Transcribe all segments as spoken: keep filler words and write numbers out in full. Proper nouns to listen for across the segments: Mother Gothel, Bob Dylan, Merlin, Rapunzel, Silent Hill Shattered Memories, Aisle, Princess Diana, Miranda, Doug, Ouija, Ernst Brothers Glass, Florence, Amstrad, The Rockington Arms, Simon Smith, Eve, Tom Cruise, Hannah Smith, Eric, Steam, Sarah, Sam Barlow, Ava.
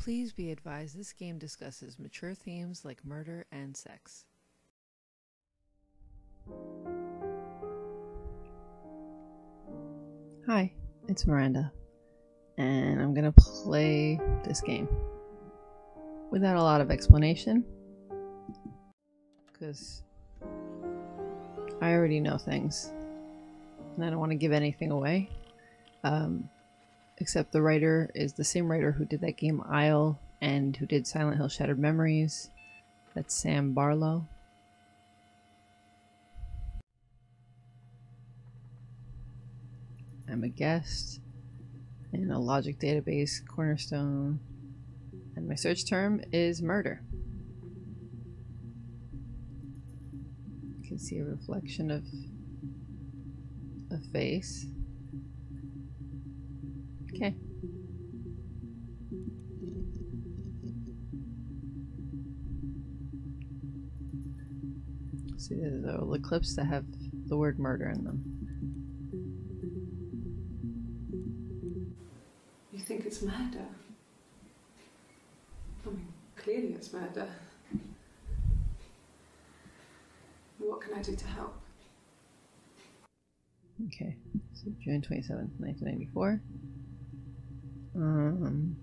Please be advised this game discusses mature themes like murder and sex. Hi, it's Miranda, and I'm gonna play this game without a lot of explanation, because I already know things, and I don't want to give anything away. Um, Except the writer is the same writer who did that game Aisle and who did Silent Hill Shattered Memories. That's Sam Barlow. I'm a guest in a logic database cornerstone, and my search term is murder. You can see a reflection of a face. Okay. See, there's the little clips that have the word murder in them. You think it's murder? I mean, clearly it's murder. What can I do to help? Okay, so June twenty-seventh, nineteen ninety-four. Um,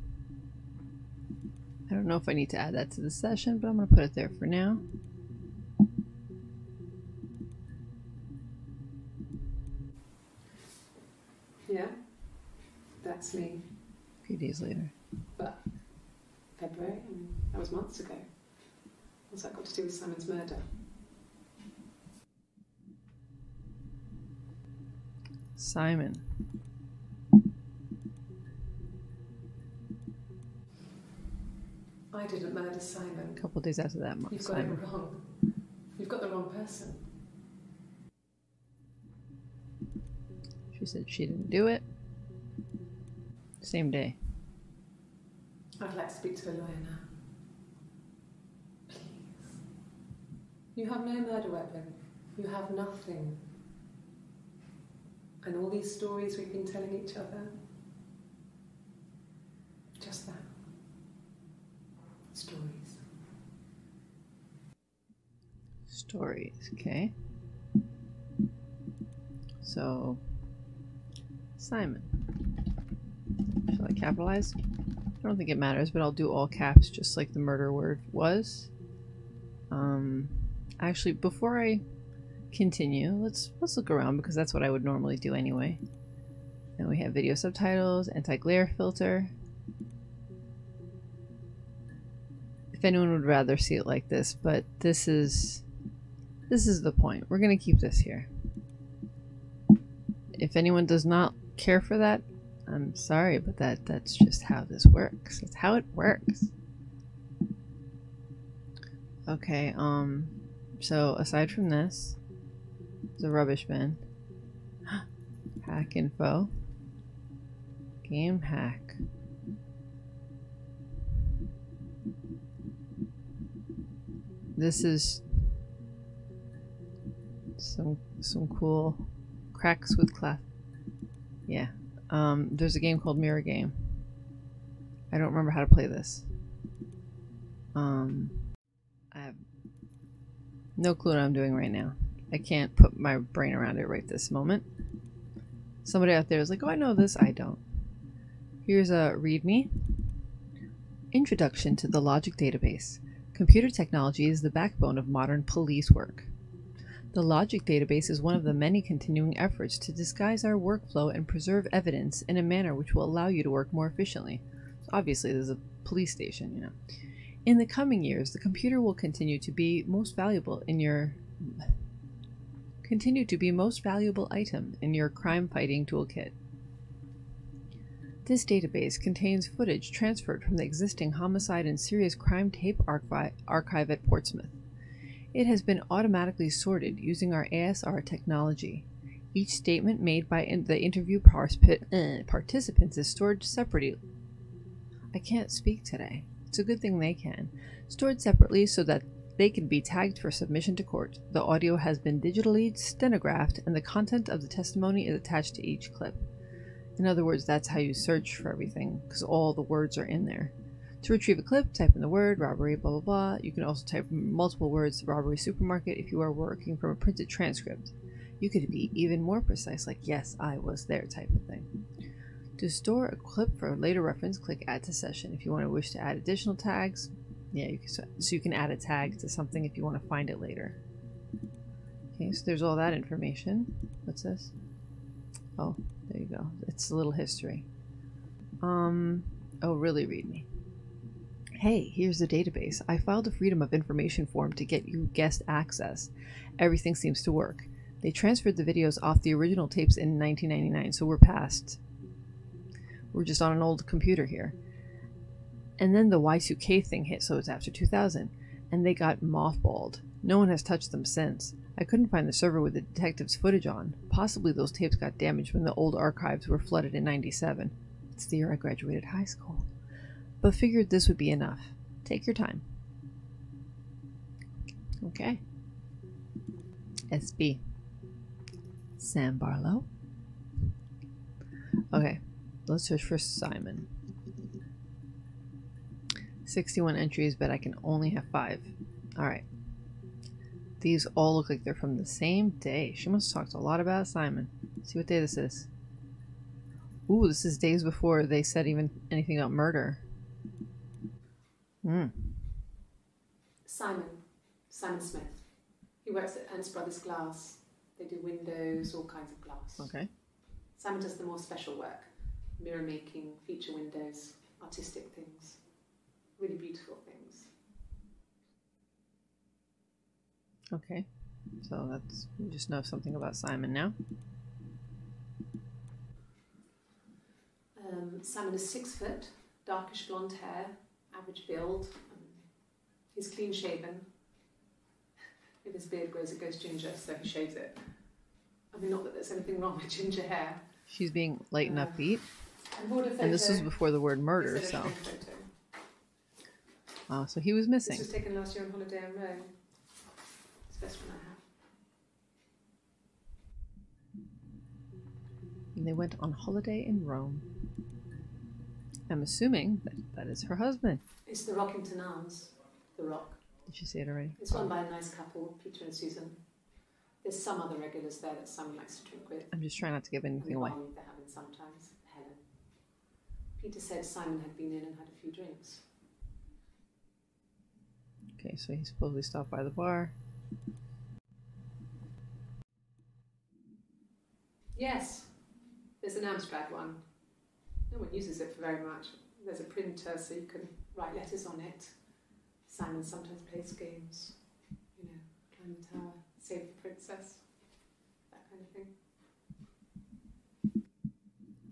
I don't know if I need to add that to the session, but I'm going to put it there for now. Yeah, that's me. A few days later. But February, I mean, that was months ago. What's that got to do with Simon's murder? Simon. I didn't murder Simon. A couple of days after that, Mark, you've got Simon. It wrong. You've got the wrong person. She said she didn't do it. Same day. I'd like to speak to a lawyer now. Please. You have no murder weapon. You have nothing. And all these stories we've been telling each other. Just that. Stories. Stories, okay. So, Simon. Shall I capitalize? I don't think it matters, but I'll do all caps just like the murder word was. Um, actually, before I continue, let's let's look around, because that's what I would normally do anyway. And we have video subtitles, anti-glare filter. If anyone would rather see it like this, but this is this is the point. We're gonna keep this here. If anyone does not care for that, I'm sorry, but that that's just how this works. That's how it works. Okay, um so aside from this, the rubbish bin. Hack info. Game hack. This is some some cool cracks with cloth. Yeah, um, there's a game called Mirror Game. I don't remember how to play this. Um, I have no clue what I'm doing right now. I can't put my brain around it right this moment. Somebody out there is like, oh, I know this. I don't. Here's a readme. Introduction to the Logic Database. Computer technology is the backbone of modern police work. The logic database is one of the many continuing efforts to disguise our workflow and preserve evidence in a manner which will allow you to work more efficiently. So obviously, there's a police station, you know. In the coming years, the computer will continue to be most valuable in your continue to be most valuable item in your crime-fighting toolkit. This database contains footage transferred from the existing homicide and serious crime tape archi archive at Portsmouth. It has been automatically sorted using our A S R technology. Each statement made by in the interview par uh, participants is stored separately. I can't speak today. It's a good thing they can. Stored separately so that they can be tagged for submission to court. The audio has been digitally stenographed, and the content of the testimony is attached to each clip. In other words, that's how you search for everything, because all the words are in there. To retrieve a clip, type in the word robbery, blah blah blah. You can also type multiple words, robbery supermarket, if you are working from a printed transcript. You could be even more precise, like yes, I was there type of thing. To store a clip for later reference, click add to session. If you want to wish to add additional tags, yeah, you can, so you can add a tag to something if you want to find it later. Okay, so there's all that information. What's this? Oh, there you go. It's a little history. Um, oh, really read me. Hey, here's the database. I filed a Freedom of Information form to get you guest access. Everything seems to work. They transferred the videos off the original tapes in nineteen ninety-nine, so we're past. We're just on an old computer here. And then the Y two K thing hit, so it's after two thousand. And they got mothballed. No one has touched them since. I couldn't find the server with the detectives' footage on. Possibly those tapes got damaged when the old archives were flooded in ninety-seven. It's the year I graduated high school. But figured this would be enough. Take your time. Okay. S B. Sam Barlow. Okay, let's search for Simon. sixty-one entries, but I can only have five. Alright. These all look like they're from the same day. She must have talked a lot about Simon. Let's see what day this is. Ooh, this is days before they said even anything about murder. Hmm. Simon. Simon Smith. He works at Ernst Brothers Glass. They do windows, all kinds of glass. Okay. Simon does the more special work. Mirror making, feature windows, artistic things. Really beautiful things. Okay. So that's, you just know something about Simon now. Um, Simon is six foot, darkish blonde hair, average build. Um, he's clean shaven. If his beard grows, it goes ginger, so he shaves it. I mean, not that there's anything wrong with ginger hair. She's being light and um, upbeat. And this was before the word murder, so. Oh, so he was missing. This was taken last year on holiday in Rome. It's the best one I have. And they went on holiday in Rome. I'm assuming that that is her husband. It's the Rockington Arms. The Rock. Did you see it already? It's run by a nice couple, Peter and Susan. There's some other regulars there that Simon likes to drink with. I'm just trying not to give anything away. They're having sometimes. Helen. Peter said Simon had been in and had a few drinks. Okay, so he supposedly stopped by the bar. Yes, there's an Amstrad one. No one uses it for very much. There's a printer so you can write letters on it. Simon sometimes plays games, you know, climb the tower, save the princess, that kind of thing.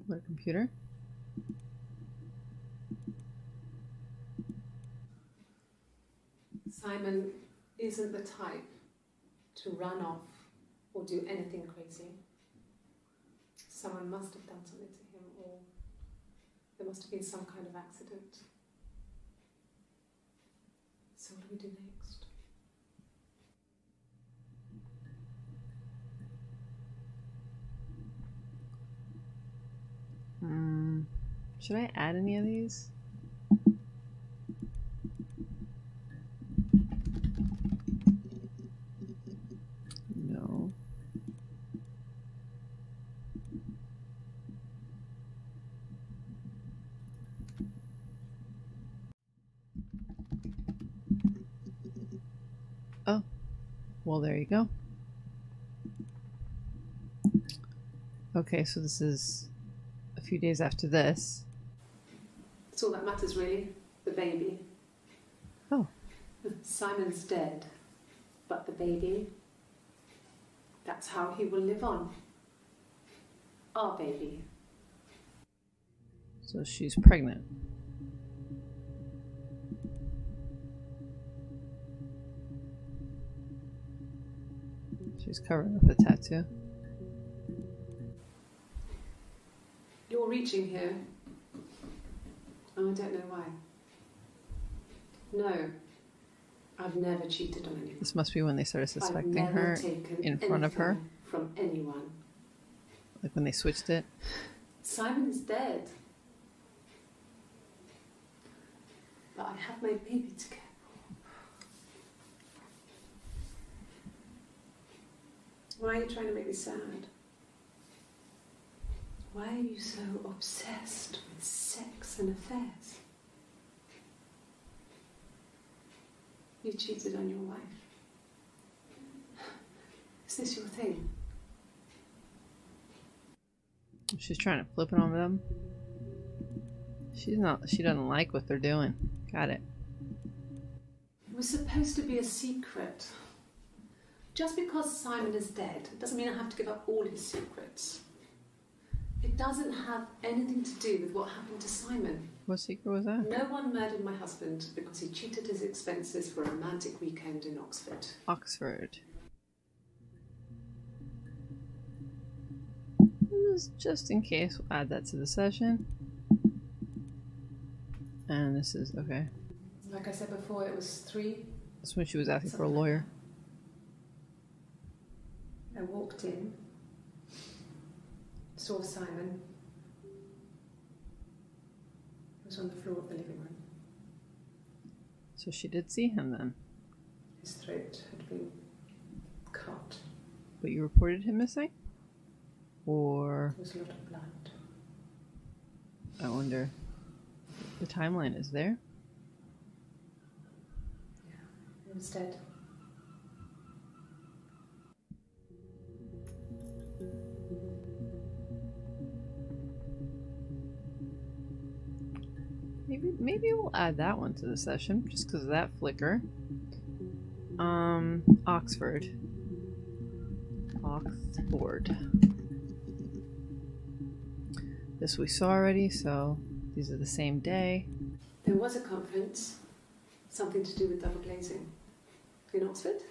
What, a computer? Simon isn't the type to run off or do anything crazy. Someone must have done something to him, or there must have been some kind of accident. So what do we do next? Um, should I add any of these? Well, there you go. Okay, so this is a few days after this. That's all that matters, really. The baby. Oh. Simon's dead, but the baby, that's how he will live on. Our baby. So she's pregnant. She's covering up a tattoo. You're reaching here. Oh, I don't know why. No, I've never cheated on anyone. This must be when they started suspecting her in front of her. From anyone. Like when they switched it. Simon's dead. but I have my baby to care for. Why are you trying to make me sad? Why are you so obsessed with sex and affairs? You cheated on your wife. Is this your thing? She's trying to flip it on them. She's not, she doesn't like what they're doing. Got it. It was supposed to be a secret. Just because Simon is dead doesn't mean I have to give up all his secrets. It doesn't have anything to do with what happened to Simon. What secret was that? No one murdered my husband because he cheated his expenses for a romantic weekend in Oxford. Oxford. Just in case, we'll add that to the session. And this is okay. Like I said before, it was three. That's when she was asking for a lawyer. I walked in, saw Simon. He was on the floor of the living room. So she did see him then. His throat had been cut. But you reported him missing? Or there's a lot of blood. I wonder. The timeline is there. Yeah, he was dead. Maybe maybe we'll add that one to the session just because of that flicker. Um, Oxford. Oxford. This we saw already, so these are the same day. There was a conference, something to do with double glazing, in Oxford.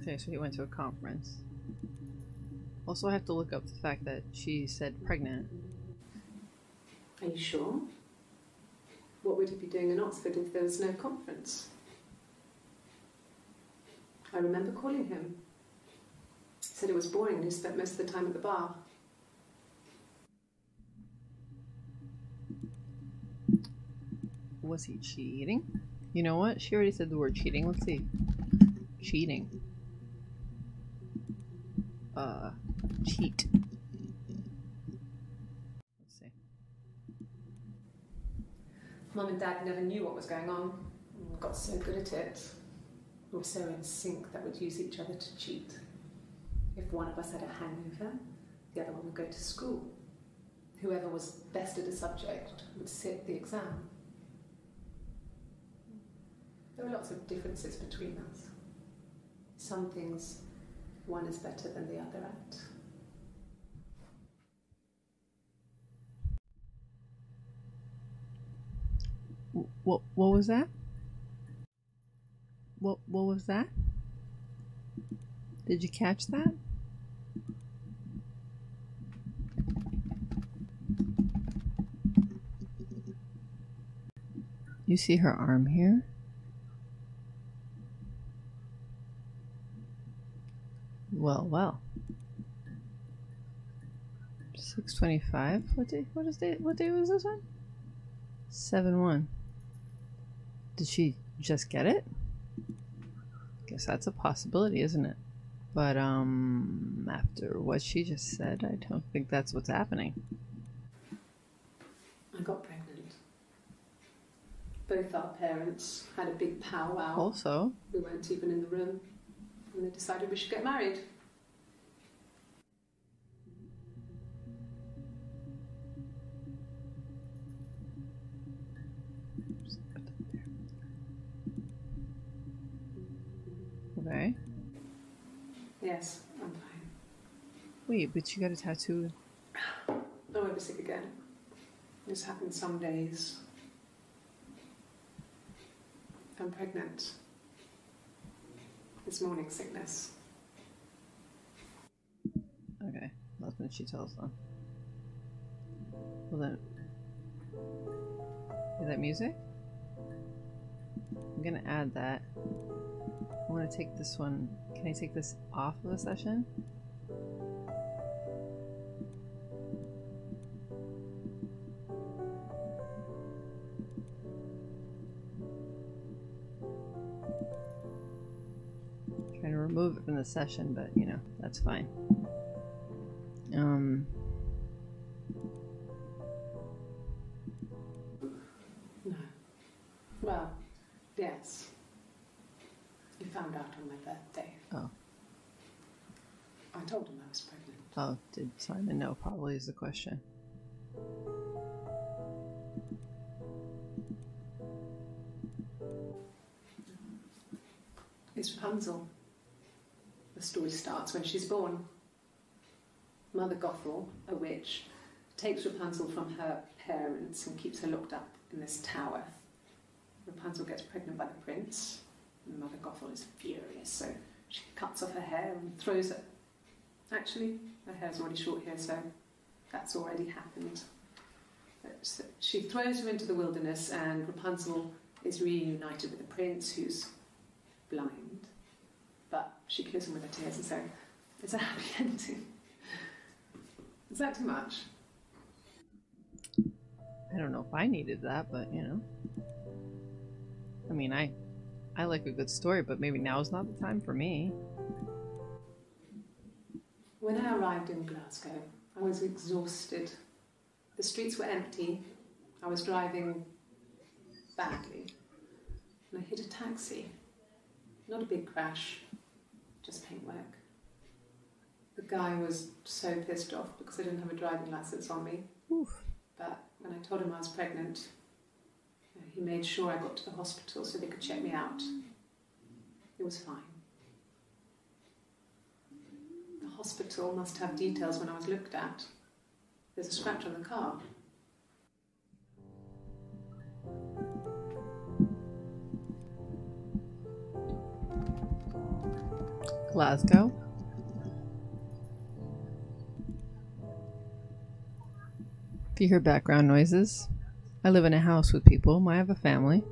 Okay, so he went to a conference. Also, I have to look up the fact that she said pregnant. Are you sure? What would he be doing in Oxford if there was no conference? I remember calling him. He said it was boring and he spent most of the time at the bar. Was he cheating? You know what? She already said the word cheating. Let's see. Cheating. Uh, cheat. Let's see. Mum and Dad never knew what was going on. We got so good at it. We were so in sync that we'd use each other to cheat. If one of us had a hangover, the other one would go to school. Whoever was best at a subject would sit the exam. There were lots of differences between us. Some things one is better than the other at. What, what was that? What, what was that? Did you catch that? You see her arm here? Well, well. six twenty-five. What day? What is day? What day was this one? seven one. Did she just get it? Guess that's a possibility, isn't it? But um, after what she just said, I don't think that's what's happening. I got pregnant. Both our parents had a big powwow. Also, we weren't even in the room. And they decided we should get married. Okay. Yes, I'm fine. Wait, but you got a tattoo. Oh, I was sick again. This happens some days. I'm pregnant. It's morning sickness. Okay, that's when she tells them. Well then, is that music? I'm gonna add that. I want to take this one. Can I take this off of the session? remove it from the session, but you know, that's fine. Um. No. Well, yes. You found out on my birthday. Oh. I told him I was pregnant. Oh, did Simon know? Probably is the question. It's Rapunzel. The story starts when she's born. Mother Gothel, a witch, takes Rapunzel from her parents and keeps her locked up in this tower. Rapunzel gets pregnant by the prince, and Mother Gothel is furious, so she cuts off her hair and throws it. Actually, her hair's already short here, so that's already happened. So she throws her into the wilderness, and Rapunzel is reunited with the prince, who's blind, but she kills him with her tears, and so it's a happy ending. Is that too much? I don't know if I needed that, but you know, I mean, I I like a good story, but maybe now is not the time for me. When I arrived in Glasgow, I was exhausted. The streets were empty. I was driving badly, and I hit a taxi. Not a big crash, just paintwork. The guy was so pissed off because I didn't have a driving licence on me. Oof. But when I told him I was pregnant, he made sure I got to the hospital so they could check me out. It was fine. The hospital must have details when I was looked at. There's a scratch on the car. Glasgow. If you hear background noises, I live in a house with people. I have a family.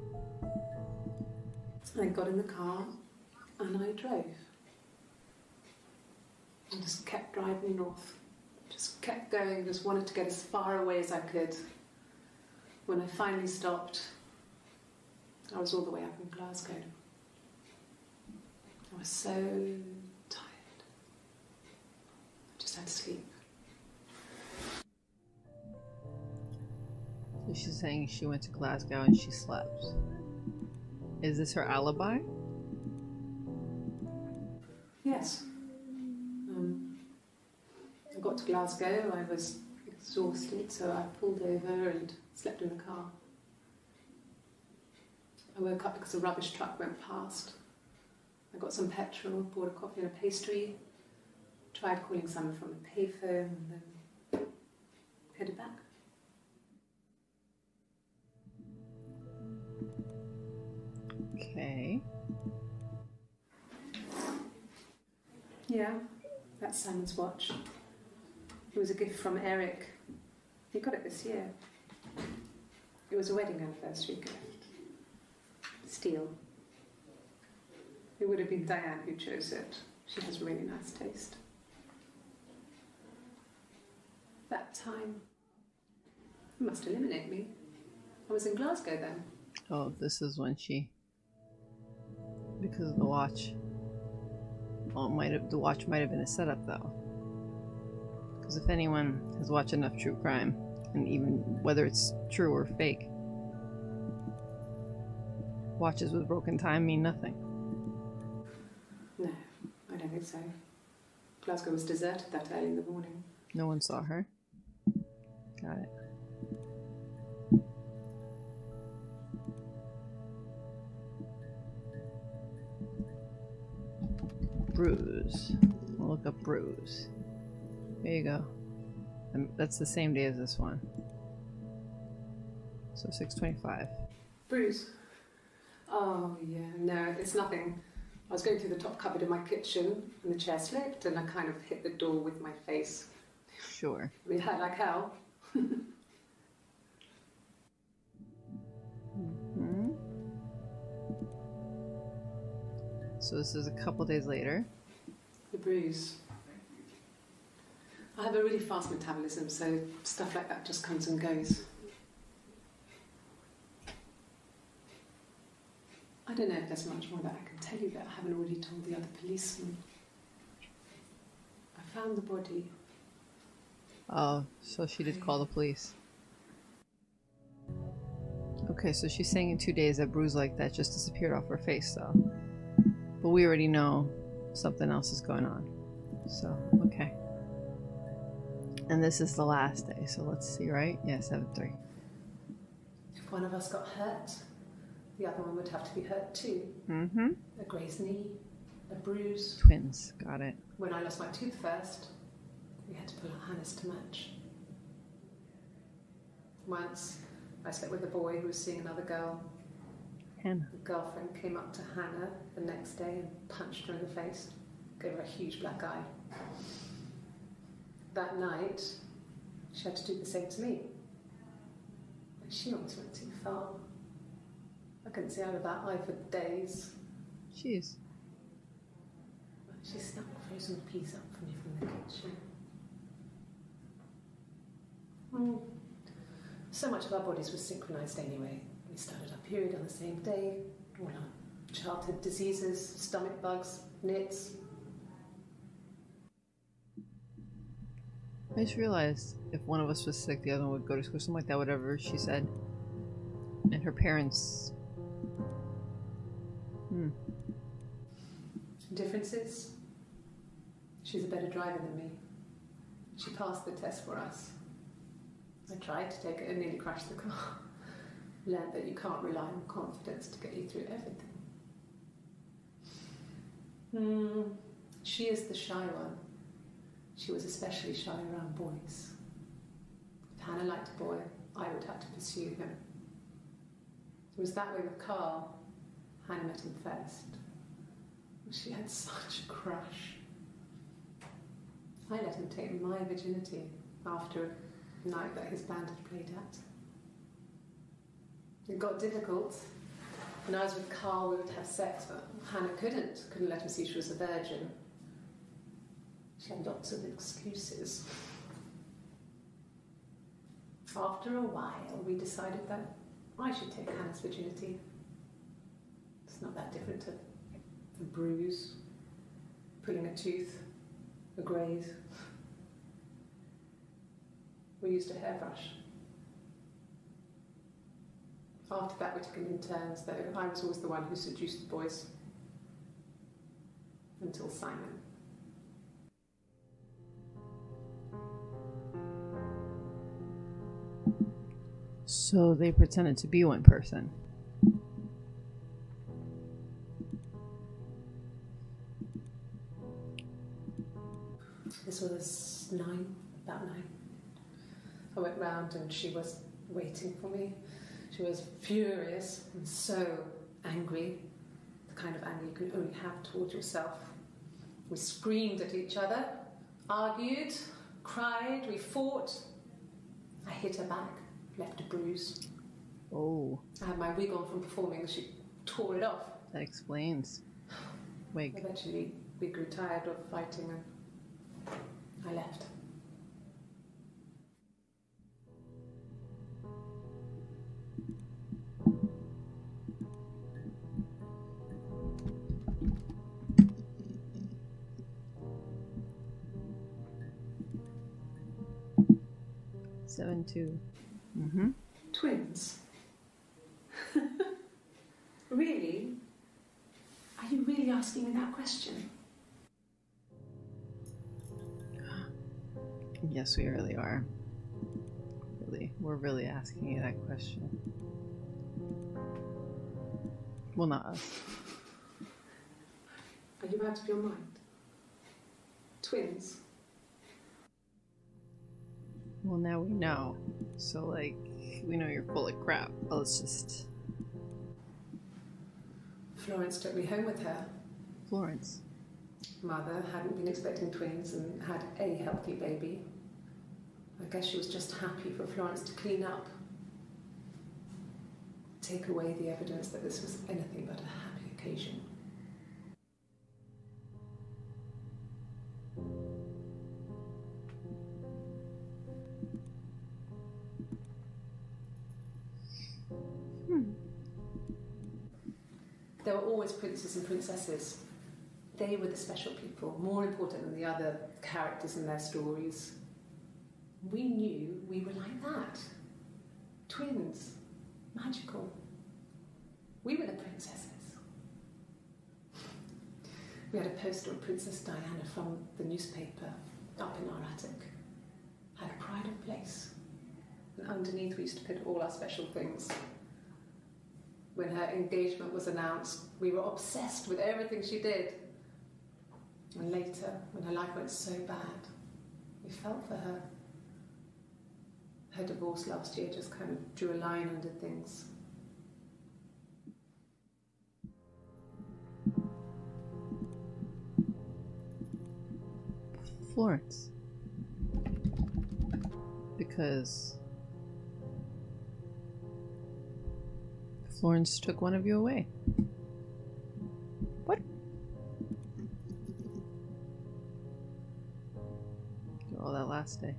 I got in the car and I drove. I just kept driving north. Just kept going, just wanted to get as far away as I could. When I finally stopped, I was all the way up in Glasgow. I was so tired. I just had to sleep. So she's saying she went to Glasgow and she slept. Is this her alibi? Yes. Um, I got to Glasgow. I was exhausted, so I pulled over and slept in the car. I woke up because a rubbish truck went past. I got some petrol, bought a coffee and a pastry, tried calling someone from the payphone, and then headed back. Okay. Yeah, that's Simon's watch. It was a gift from Eric. He got it this year. It was a wedding anniversary gift. Steel. It would have been Diane who chose it. She has really nice taste. That time, you must eliminate me. I was in Glasgow then. Oh, this is when she, because of the watch. Well, it might have, the watch might have been a setup though. Because if anyone has watched enough true crime, and even whether it's true or fake, watches with broken time mean nothing. No, I don't think so. Glasgow was deserted that early in the morning. No one saw her. Got it. Bruise. I'll look up bruise. There you go. And that's the same day as this one. So six twenty-five. Bruise. Oh, yeah. No, it's nothing. I was going through the top cupboard in my kitchen, and the chair slipped, and I kind of hit the door with my face. Sure. I mean, it hurt like hell. Mm-hmm. So this is a couple days later. The bruise. I have a really fast metabolism, so stuff like that just comes and goes. I I don't know if there's much more that I can tell you that I haven't already told the other policeman. I found the body. Oh, so she did call the police. Okay, so she's saying in two days that bruise like that just disappeared off her face, though. But we already know something else is going on. So, okay. And this is the last day, so let's see, right? Yeah, seven three. If one of us got hurt, the other one would have to be hurt too. Mm-hmm. A grazed knee, a bruise. Twins, got it. When I lost my tooth first, we had to put our harness to match. Once, I slept with a boy who was seeing another girl. Hannah. The girlfriend came up to Hannah the next day and punched her in the face, gave her a huge black eye. That night, she had to do the same to me. But she almost went too far. I couldn't see out of that eye for days. Jeez. She snuck frozen peas up for me from the kitchen. Mm. So much of our bodies was synchronized anyway. We started our period on the same day, all our childhood diseases, stomach bugs, nits. I just realized if one of us was sick, the other one would go to school, something like that, whatever she said. And her parents. Hmm. Differences? She's a better driver than me. She passed the test for us. I tried to take it and nearly crashed the car. Learned that you can't rely on confidence to get you through everything. Mm, she is the shy one. She was especially shy around boys. If Hannah liked a boy, I would have to pursue him. It was that way with Carl. Hannah met him first. She had such a crush. I let him take my virginity after a night that his band had played at. It got difficult. When I was with Carl, we would have sex, but Hannah couldn't. Couldn't let him see she was a virgin. She had lots of excuses. After a while, we decided that I should take Hannah's virginity. It's not that different to a bruise, pulling a tooth, a graze. We used a hairbrush. After that, we took it in turns, though. I was always the one who seduced the boys. Until Simon. So they pretended to be one person. This was nine, about nine. I went round and she was waiting for me. She was furious and so angry, the kind of anger you can only have towards yourself. We screamed at each other, argued, cried, we fought. I hit her back, left a bruise. Oh. I had my wig on from performing, she tore it off. That explains. Wig. Eventually, we grew tired of fighting and I left. Seven two. Mm-hmm. Twins. Really? Are you really asking me that question? Yes, we really are. Really, we're really asking you that question. Well, not us. Are you out of your mind? Twins. Well, now we know. So, like, we know you're full of crap. Well, let's just. Florence took me home with her. Florence. Mother hadn't been expecting twins and had a healthy baby. I guess she was just happy for Florence to clean up. Take away the evidence that this was anything but a happy occasion. Hmm. there were always princes and princesses. They were the special people, more important than the other characters in their stories. We knew we were like that. Twins. Magical. We were the princesses. We had a poster of Princess Diana from the newspaper up in our attic. Had a pride of place. And underneath we used to put all our special things. When her engagement was announced, we were obsessed with everything she did. And later, when her life went so bad, we felt for her. Her divorce last year just kind of drew a line under things. Florence. Because Florence took one of you away. What? All that last day.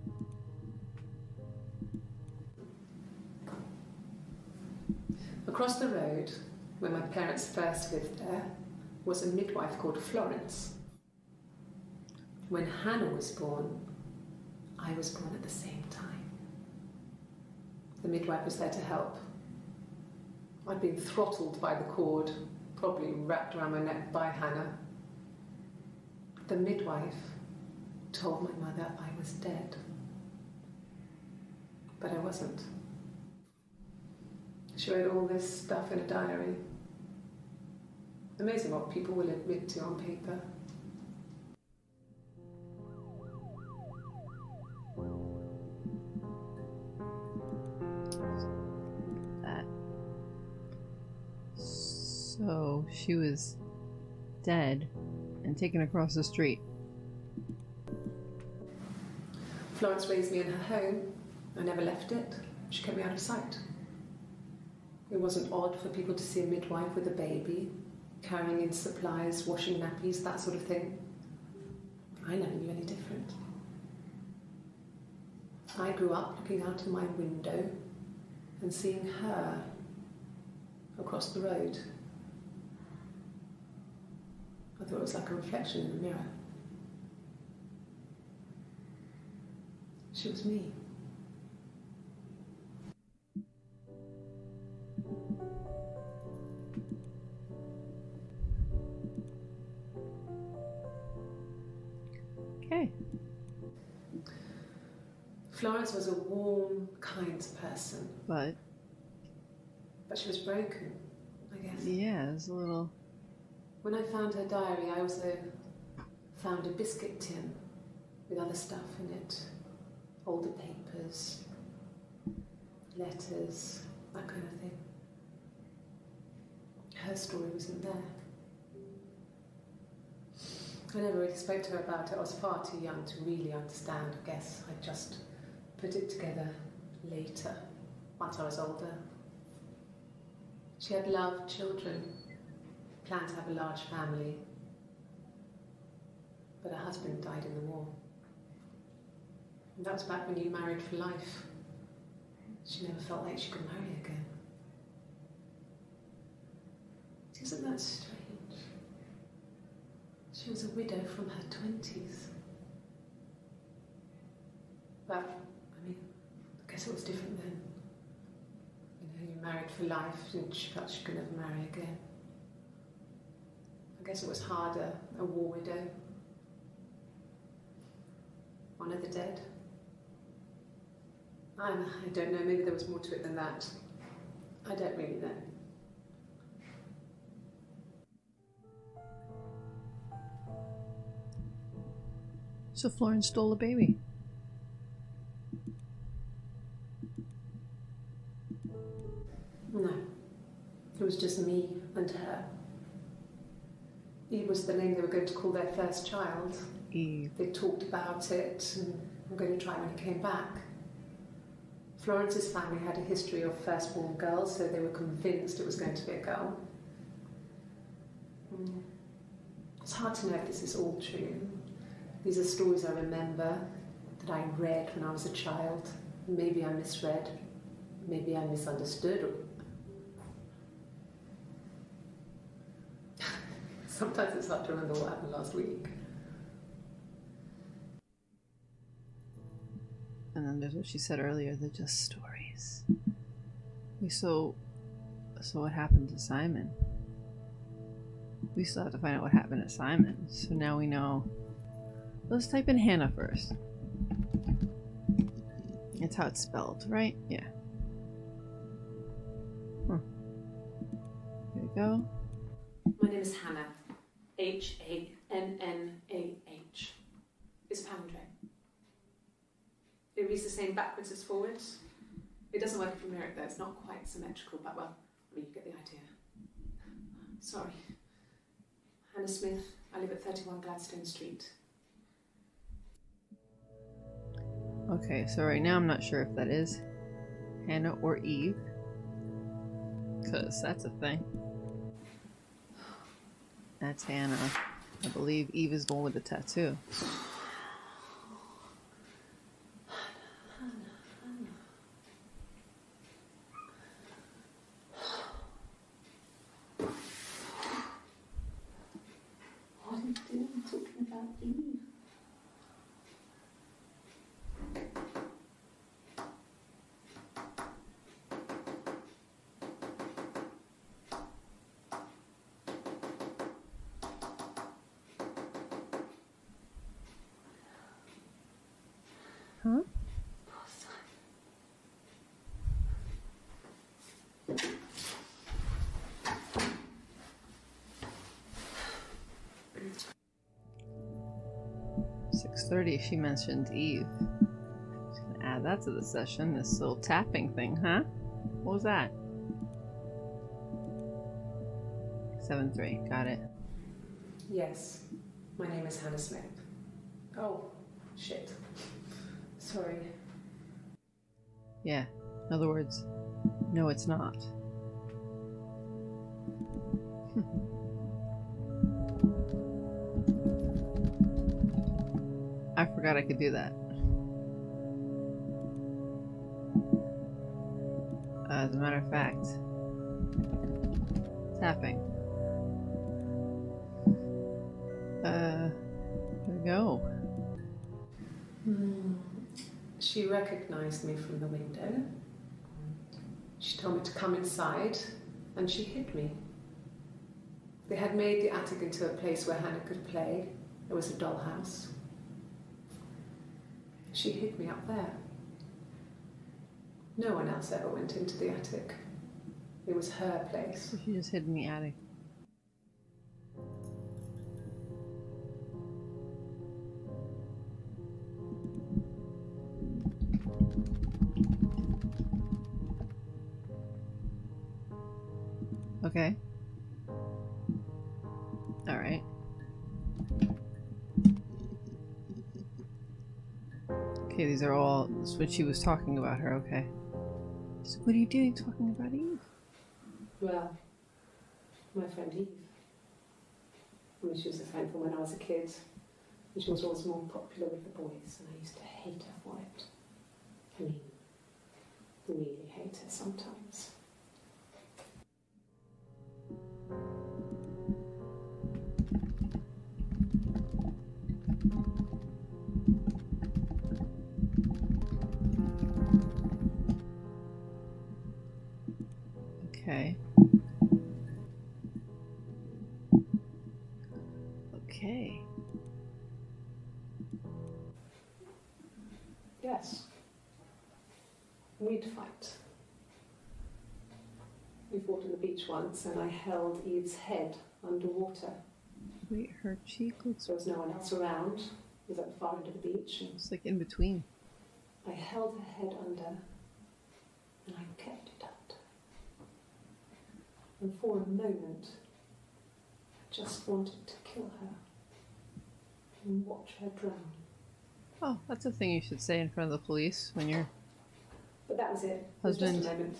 Across the road, where my parents first lived there, was a midwife called Florence. When Hannah was born, I was born at the same time. The midwife was there to help. I'd been throttled by the cord, probably wrapped around my neck by Hannah. The midwife told my mother I was dead. But I wasn't. She wrote all this stuff in a diary. Amazing what people will admit to on paper. That. So she was dead and taken across the street. Florence raised me in her home. I never left it. She kept me out of sight. It wasn't odd for people to see a midwife with a baby, carrying in supplies, washing nappies, that sort of thing. I never knew any different. I grew up looking out of my window and seeing her across the road. I thought it was like a reflection in the mirror. She was me. Florence was a warm, kind person. But? But she was broken, I guess. Yeah, it was a little... When I found her diary, I also found a biscuit tin with other stuff in it. Older papers, letters, that kind of thing. Her story wasn't there. I never really spoke to her about it. I was far too young to really understand, I guess. I just... put it together later, once I was older. She had loved children, planned to have a large family, but her husband died in the war. And that was back when you married for life. She never felt like she could marry again. Isn't that strange? She was a widow from her twenties. But I mean, I guess it was different then. You know, you married for life and she felt she could never marry again. I guess it was harder, a war widow. One of the dead. I, I don't know, maybe there was more to it than that. I don't really know. So Florence stole a baby. No, it was just me and her. Eve was the name they were going to call their first child. Eve. They talked about it and were going to try when it came back. Florence's family had a history of firstborn girls, so they were convinced it was going to be a girl. Mm. It's hard to know if this is all true. These are stories I remember that I read when I was a child. Maybe I misread, maybe I misunderstood. sometimes it's hard to remember what happened last week. And then there's what she said earlier, they're just stories. We saw, so what happened to Simon? We still have to find out what happened to Simon. So now we know. Let's type in Hannah first. It's how it's spelled, right? Yeah. Huh. There we go. My name is Hannah. H A N N A H. It's palindrome. It reads the same backwards as forwards. It doesn't work in numeric though, it's not quite symmetrical, but well, I mean, you get the idea. Sorry. Hannah Smith, I live at thirty-one Gladstone Street. Okay, so right now I'm not sure if that is Hannah or Eve, because that's a thing. That's Hannah. I believe Eve is the one with the tattoo. Huh? six thirty, she mentioned Eve. She's gonna add that to the session, this little tapping thing, huh? What was that? seven three, got it. Yes, my name is Hannah Smith. Oh, shit. Sorry. Yeah, in other words, no, it's not. I forgot I could do that. Uh, as a matter of fact, tapping. Uh, here we go. Hmm. She recognized me from the window. She told me to come inside, and she hid me. They had made the attic into a place where Hannah could play. It was a dollhouse. She hid me up there. No one else ever went into the attic. It was her place. So she just hid in the attic. Okay. All right. Okay, these are all that's what she was talking about her, okay. So what are you doing talking about Eve? Well, my friend Eve. I mean, she was a friend from when I was a kid. And she was always more popular with the boys, and I used to hate her for it. I mean, really hate her sometimes. Okay. Okay. Yes. We'd fight. We fought on the beach once and I held Eve's head underwater. Wait, her cheek looks... There was no one else around. It was at the far end of the beach. And it's like in between. I held her head under and I kept it up. And for a moment, I just wanted to kill her and watch her drown. Oh, that's a thing you should say in front of the police when you're... But that was it. Husband. It was just a moment.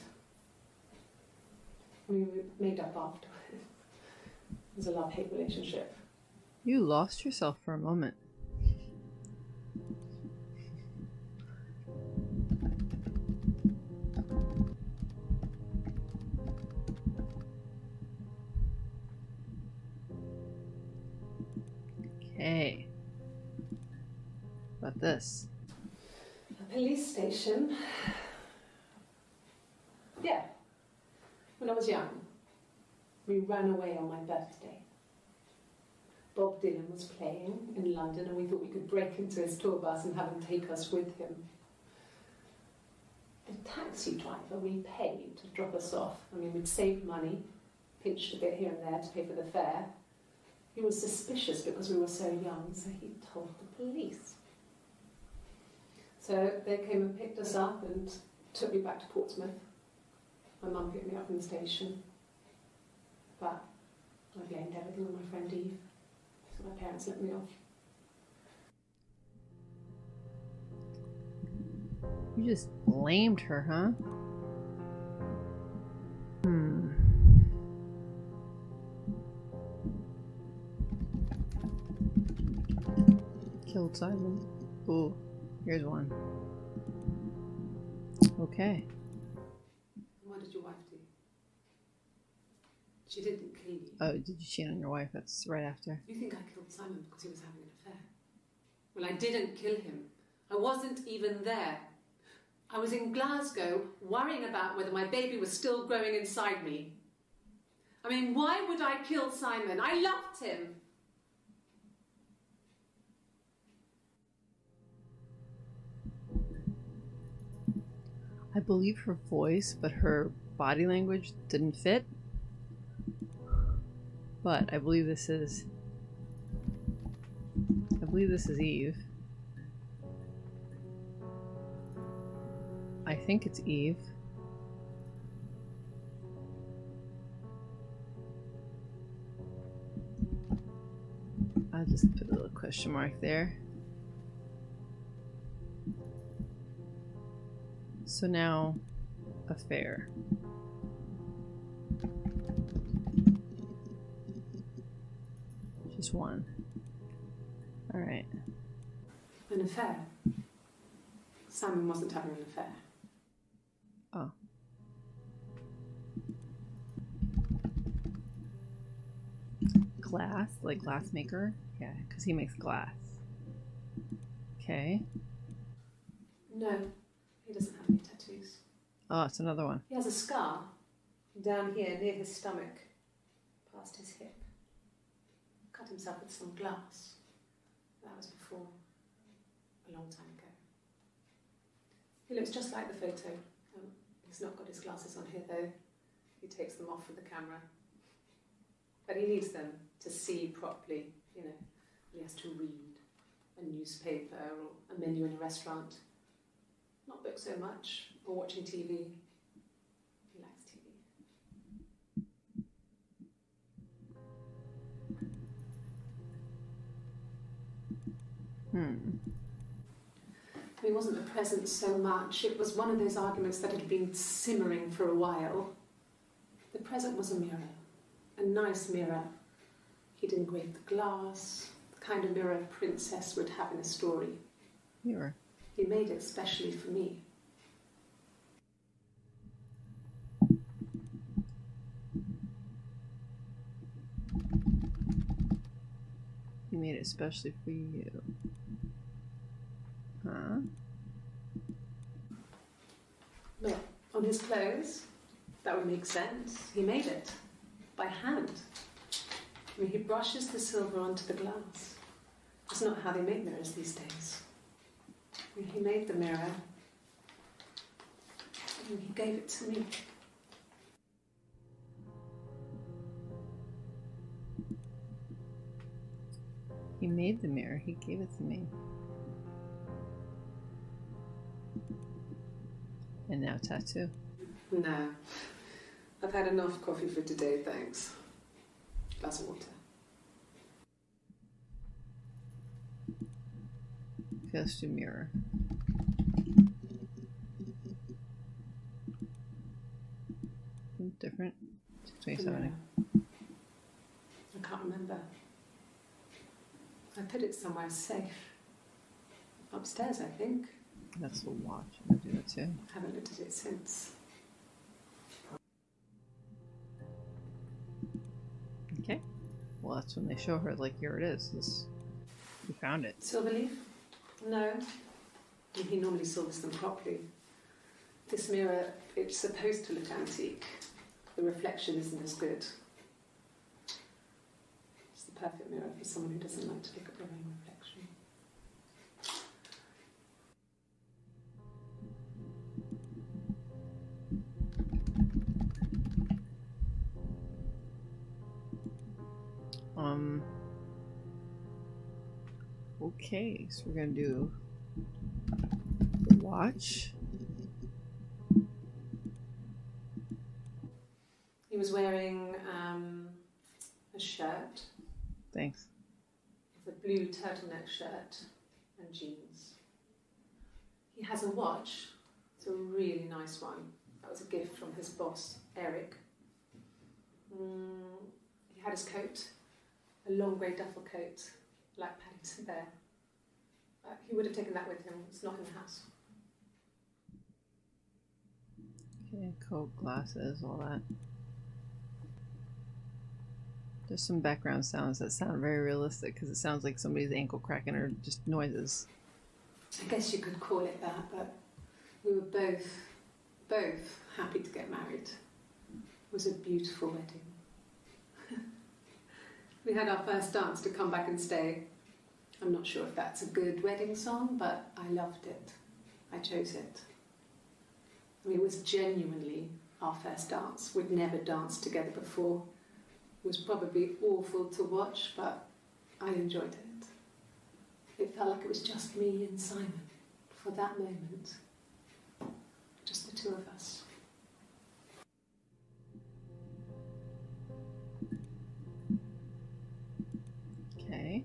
I mean, we made up afterwards. It was a love-hate relationship. You lost yourself for a moment. Hey. About this? The police station. Yeah. When I was young, we ran away on my birthday. Bob Dylan was playing in London and we thought we could break into his tour bus and have him take us with him. The taxi driver we paid to drop us off. I mean, we'd saved money, pinched a bit here and there to pay for the fare. He was suspicious because we were so young, so he told the police. So they came and picked us up and took me back to Portsmouth. My mum picked me up from the station. But I blamed everything on my friend Eve. So my parents let me off. You just blamed her, huh? Hmm. Killed Simon. Ooh, here's one. Okay. What did your wife do? She didn't kill you. Oh, did you cheat on your wife? That's right after. You think I killed Simon because he was having an affair? Well, I didn't kill him. I wasn't even there. I was in Glasgow worrying about whether my baby was still growing inside me. I mean, why would I kill Simon? I loved him. I believe her voice, but her body language didn't fit. But I believe this is... I believe this is Eve. I think it's Eve. I'll just put a little question mark there. So now, affair. Just one. All right. An affair. Simon wasn't having an affair. Oh. Glass, like glass maker? Yeah, because he makes glass. Okay. No, he doesn't have any tattoos. Oh, it's another one. He has a scar down here near his stomach, past his hip. Cut himself with some glass. That was before, a long time ago. He looks just like the photo. Um, he's not got his glasses on here though. He takes them off with the camera. But he needs them to see properly, you know. He has to read a newspaper or a menu in a restaurant. Not books so much, or watching T V. He likes T V. Hmm. It wasn't the presence so much, it was one of those arguments that had been simmering for a while. The present was a mirror, a nice mirror. He'd engraved the glass, the kind of mirror a princess would have in a story. Mirror. He made it specially for me. He made it specially for you. Huh? Look, on his clothes, that would make sense. He made it by hand. I mean, he brushes the silver onto the glass. That's not how they make mirrors these days. I mean, he made the mirror and he gave it to me. He made the mirror, he gave it to me. And now tattoo. No. I've had enough coffee for today, thanks. Glass of water. Just a mirror. Different. six twenty-seven. I can't remember. I put it somewhere safe. Upstairs, I think. That's the watch. I do that too. I haven't looked at it since. Okay. Well, that's when they show her, like, here it is. This You found it. Silver leaf? No. He normally silvers them properly. This mirror, it's supposed to look antique. The reflection isn't as good. It's the perfect mirror for someone who doesn't like to look at their own reflection. Um. Okay, so we're gonna do the watch. He was wearing um, a shirt. Thanks. It's a blue turtleneck shirt and jeans. He has a watch. It's a really nice one. That was a gift from his boss, Eric. Mm, he had his coat, a long grey duffel coat, like Paddington Bear. Uh, he would have taken that with him. It's not in the house. Okay, coat, glasses, all that. There's some background sounds that sound very realistic because it sounds like somebody's ankle cracking or just noises. I guess you could call it that, but we were both, both happy to get married. It was a beautiful wedding. We had our first dance to Come Back and Stay. I'm not sure if that's a good wedding song, but I loved it. I chose it. I mean, it was genuinely our first dance. We'd never danced together before. It was probably awful to watch, but I enjoyed it. It felt like it was just me and Simon for that moment. Just the two of us. Okay.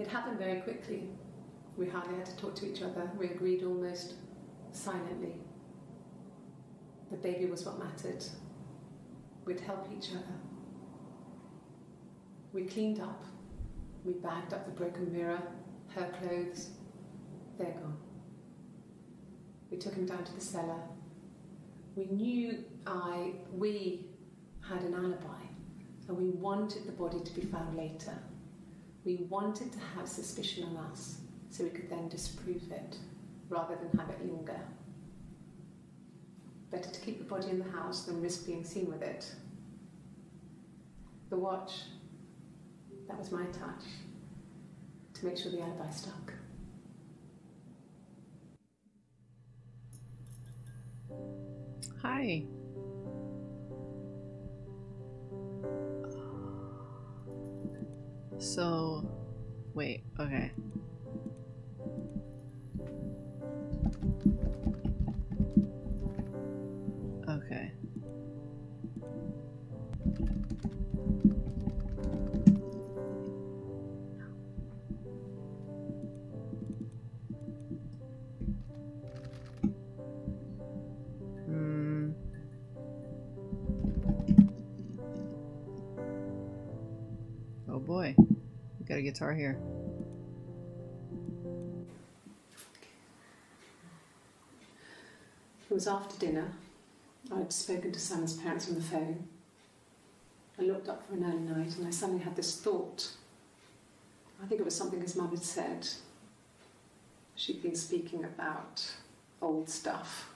It happened very quickly. We hardly had to talk to each other. We agreed almost silently. The baby was what mattered. We'd help each other. We cleaned up. We bagged up the broken mirror, her clothes. They're gone. We took him down to the cellar. We knew I, we had an alibi, and we wanted the body to be found later. We wanted to have suspicion on us so we could then disprove it rather than have it linger. Better to keep the body in the house than risk being seen with it. The watch, that was my touch, to make sure the alibi stuck. Hi. So, wait, okay. Okay. Hmm. Oh boy, we got a guitar here. It was after dinner. I had spoken to Sam's parents on the phone. I looked up for an early night and I suddenly had this thought. I think it was something his mum had said. She'd been speaking about old stuff,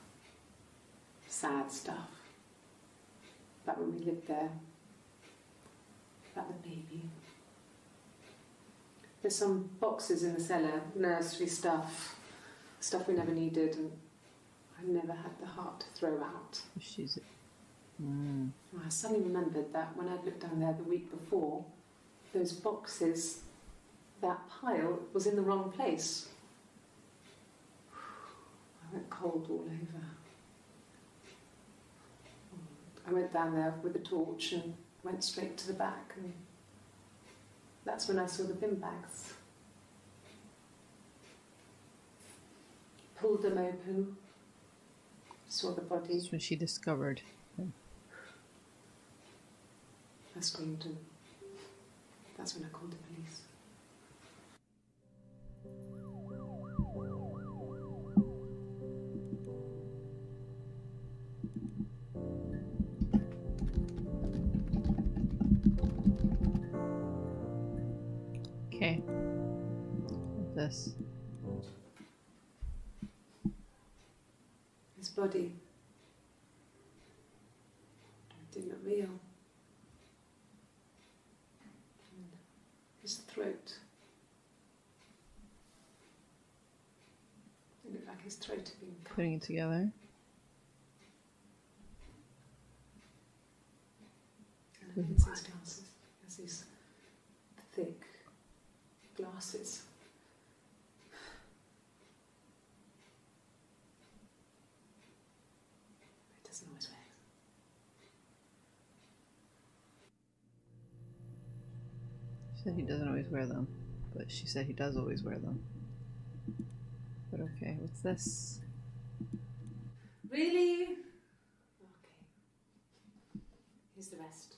sad stuff, about when we lived there, about the baby. There's some boxes in the cellar, nursery stuff, stuff we never needed, and I never had the heart to throw out. She's... Mm. I suddenly remembered that when I'd looked down there the week before, those boxes, that pile, was in the wrong place. I went cold all over. I went down there with a torch and went straight to the back. And that's when I saw the bin bags. Pulled them open. Saw the body. That's when she discovered. Yeah. I screamed, and that's when I called the police. Okay. this? His body. I did not meal. His throat. It looked like his throat had been cut. Putting it together. And his glasses. As his thick glasses. It doesn't always work. She said he doesn't always wear them, but she said he does always wear them. But okay, what's this? Really? Okay. Here's the rest.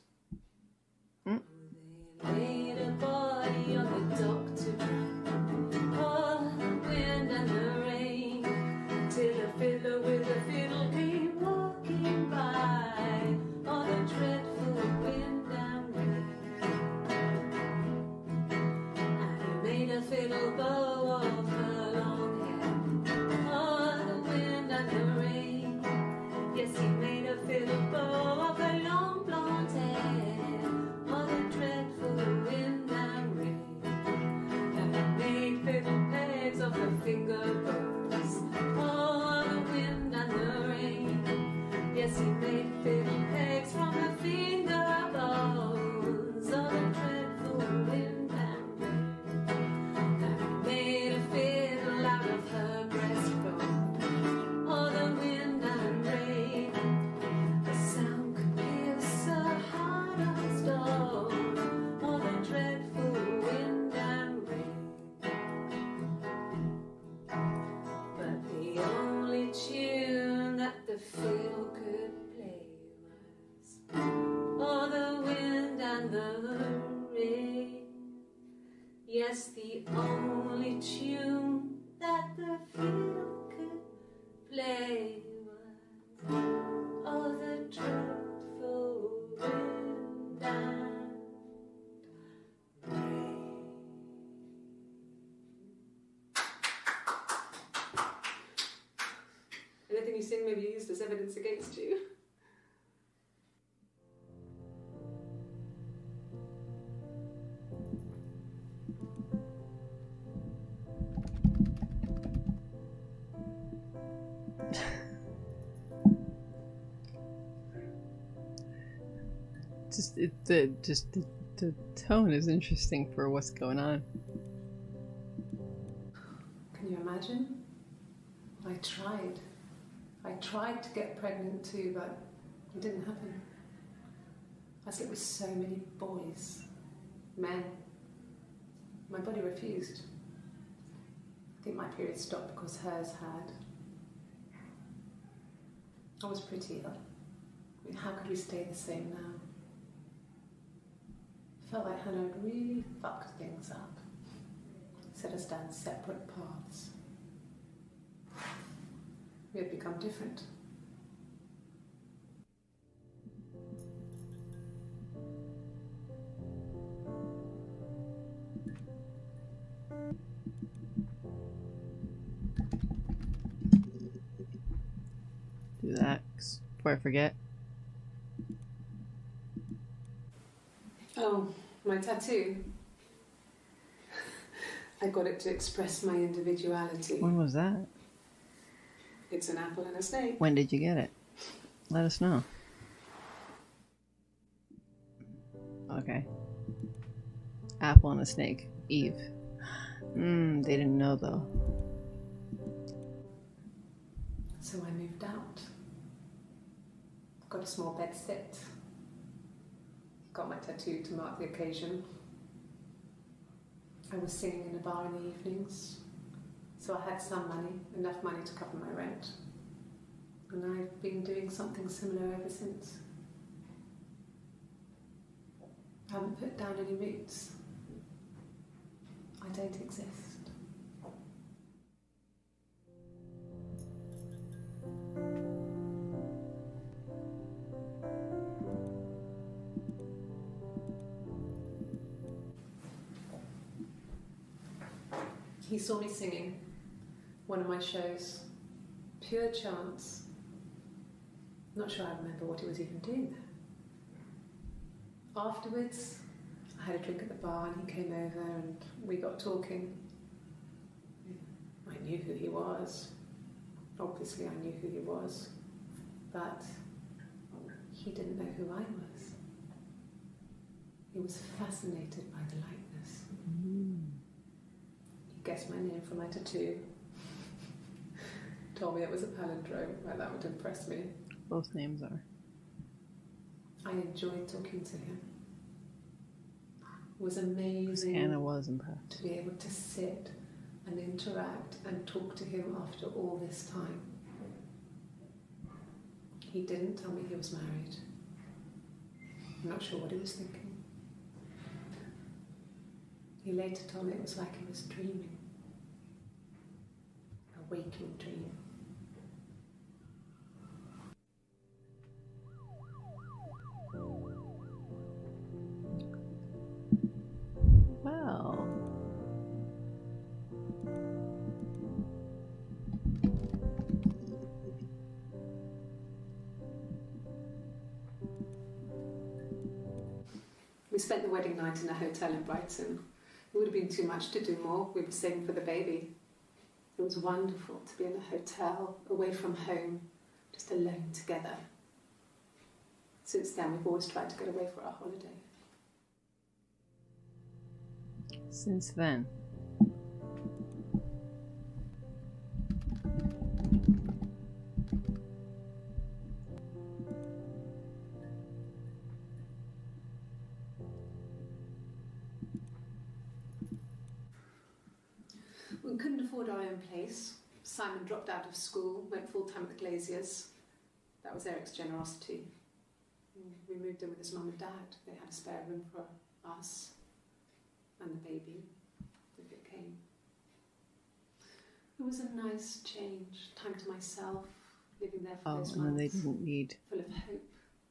Mm. Laid a body on the dock to drown. All the wind and the rain, till a fiddler with a fiddle came walking by. All the dreadful wind and rain, and he made a fiddle bow of her long hair. All the wind and the rain, yes, he made a fiddle bow of her long blonde hair. Finger bows, all the wind and the rain. Yes, he made fiddle pegs from her finger bows. All the dreadful wind and rain. And he made a fiddle out of her breastbone. All the wind and rain. The sound could pierce so hard as stone. All the dreadful wind. The fiddle could play was all the wind and the rain. Yes, the only tune that the fiddle could play was all the dreadful wind and rain. Anything you sing may be used as evidence against you. Just it, the just the, the tone is interesting for what's going on. Can you imagine? I tried. I tried to get pregnant too, but it didn't happen. I slept with so many boys, men. My body refused. I think my period stopped because hers had. I was pretty ill. I mean, how could we stay the same now? I felt like Hannah had really fucked things up. Set us down separate paths. We had become different. Do that before I forget. Oh, my tattoo. I got it to express my individuality. When was that? It's an apple and a snake. When did you get it? Let us know. Okay. Apple and a snake. Eve. Mmm, they didn't know though. So I moved out. Got a small bed set. Got my tattoo to mark the occasion. I was singing in a bar in the evenings. So I had some money, enough money to cover my rent. And I've been doing something similar ever since. I haven't put down any roots. I don't exist. He saw me singing one of my shows. Pure chance. Not sure I remember what he was even doing there. Afterwards, I had a drink at the bar and he came over and we got talking. I knew who he was. Obviously I knew who he was, but he didn't know who I was. He was fascinated by the likeness. Mm. He guessed my name from my tattoo. Told me it was a palindrome, like that would impress me. Both names are. I enjoyed talking to him. It was amazing. Hannah was impressed. To be able to sit and interact and talk to him after all this time. He didn't tell me he was married. I'm not sure what he was thinking. He later told me it was like he was dreaming. A waking dream. Well. We spent the wedding night in a hotel in Brighton. It would have been too much to do more. We were saving for the baby. It was wonderful to be in a hotel, away from home, just alone together. Since then, we've always tried to get away for our holiday. Since then. We couldn't afford our own place. Simon dropped out of school, went full-time at the Glaziers. That was Eric's generosity. We moved in with his mum and dad. They had a spare room for us and the baby, if it came. It was a nice change. Time to myself, living there for oh, those months. Oh, and then they didn't need full of hope.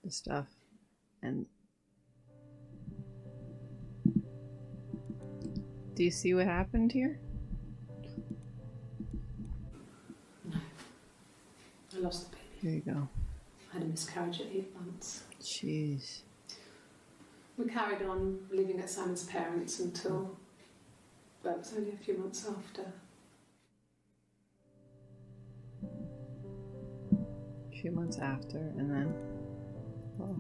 The stuff. And do you see what happened here? No. I lost the baby. There you go. I had a miscarriage at eight months. Jeez. We carried on living at Simon's parents until, well, it was only a few months after. A few months after, and then, oh.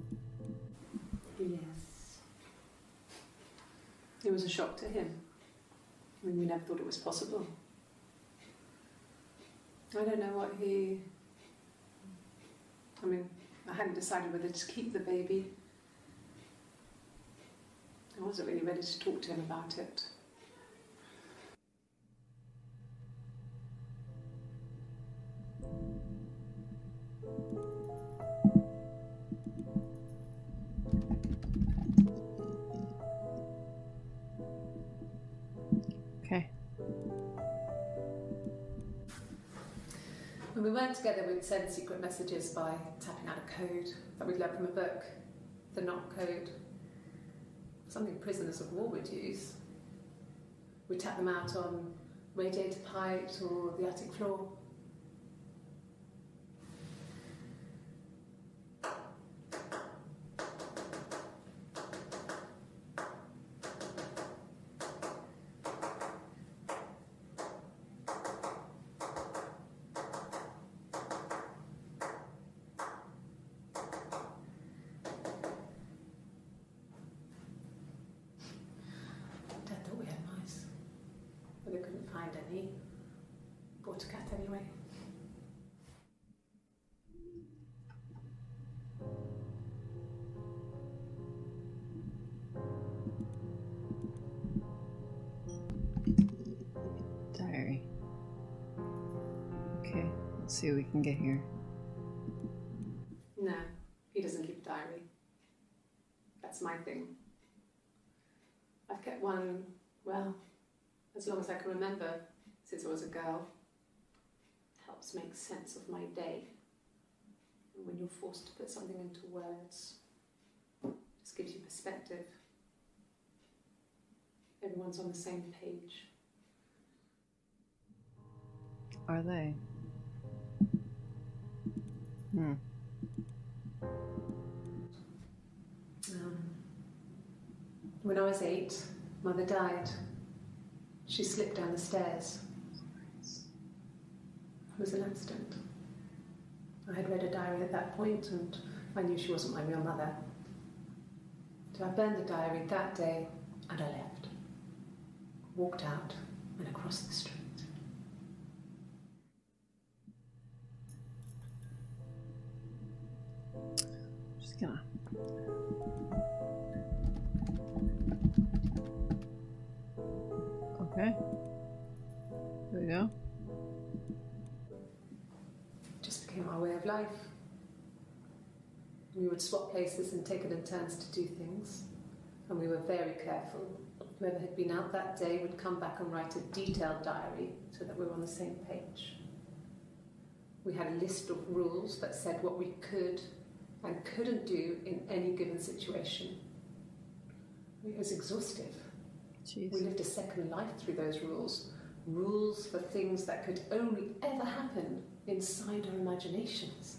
Yes. It was a shock to him. I mean, we never thought it was possible. I don't know what he, I mean, I hadn't decided whether to keep the baby. I wasn't really ready to talk to him about it. Okay. When we weren't together, we'd send secret messages by tapping out a code that we'd learned from a book, the knock code. Something prisoners of war would use. We tap them out on radiator pipes or the attic floor. See what we can get here. No, he doesn't keep a diary. That's my thing. I've kept one, well, as long as I can remember, since I was a girl. Helps make sense of my day. And when you're forced to put something into words, just gives you perspective. Everyone's on the same page. are they? Hmm. Um, when I was eight, Mother died. She slipped down the stairs. It was an accident. I had read her diary at that point, and I knew she wasn't my real mother. So I burned the diary that day, and I left. Walked out and across the street. Just gonna... Okay. There we go. Just became our way of life. We would swap places and take it in turns to do things. And we were very careful. Whoever had been out that day would come back and write a detailed diary so that we were on the same page. We had a list of rules that said what we could and couldn't do in any given situation. It was exhaustive. Jeez. We lived a second life through those rules. Rules for things that could only ever happen inside our imaginations.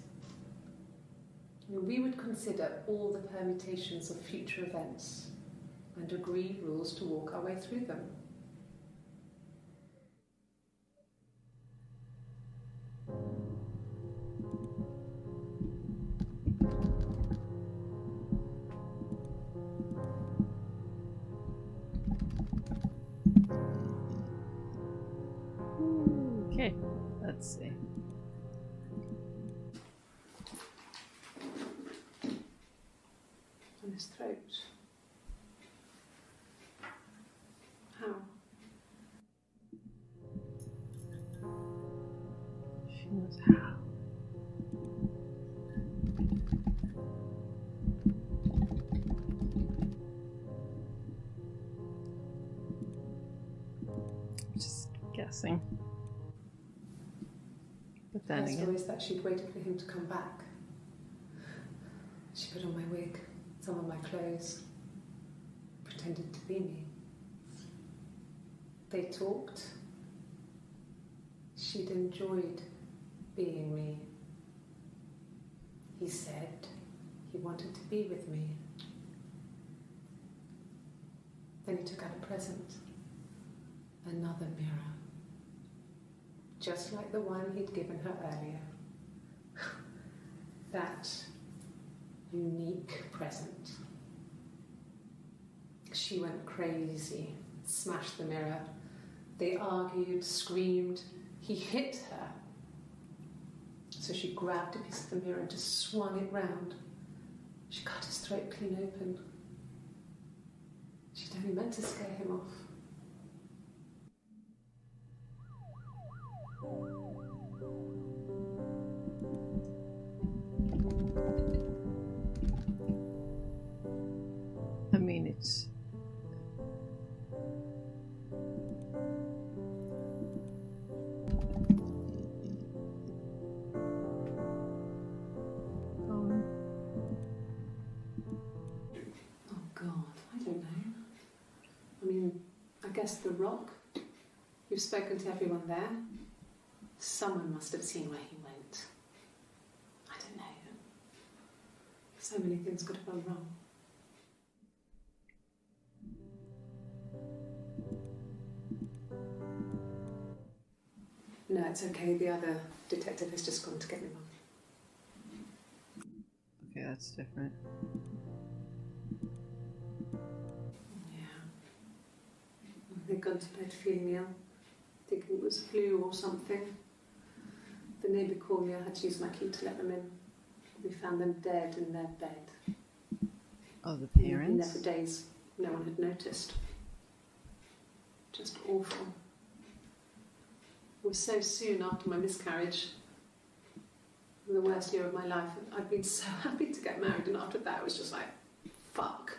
We would consider all the permutations of future events and agree rules to walk our way through them. Okay, let's see. On his throat. How? She knows how. Just guessing. I realized that she'd waited for him to come back. She put on my wig, some of my clothes, pretended to be me. They talked. She'd enjoyed being me. He said he wanted to be with me. Then he took out a present, another mirror. Just like the one he'd given her earlier. That unique present. She went crazy, smashed the mirror. They argued, screamed. He hit her. So she grabbed a piece of the mirror and just swung it round. She cut his throat clean open. She'd only meant to scare him off. I mean, it's um. Oh God, I don't know. I mean, I guess The Rock. You've spoken to everyone there. Someone must have seen where he went. I don't know. So many things could have gone wrong. No, it's okay. The other detective has just gone to get me mum. Okay, that's different. Yeah. They've gone to bed feeling ill, thinking it was flu or something. The neighbour called me, I had to use my key to let them in. We found them dead in their bed. Oh, the parents? In there for days, no one had noticed. Just awful. It was so soon after my miscarriage. The worst year of my life. I'd been so happy to get married, and after that it was just like, fuck.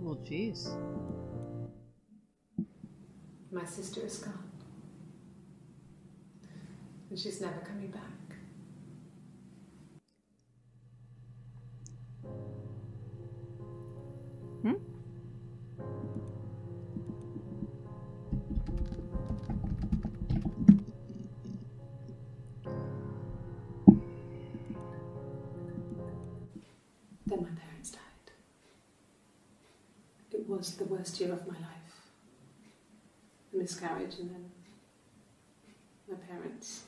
Well, jeez. My sister is gone. And she's never coming back. was the worst year of my life. The miscarriage and then my parents.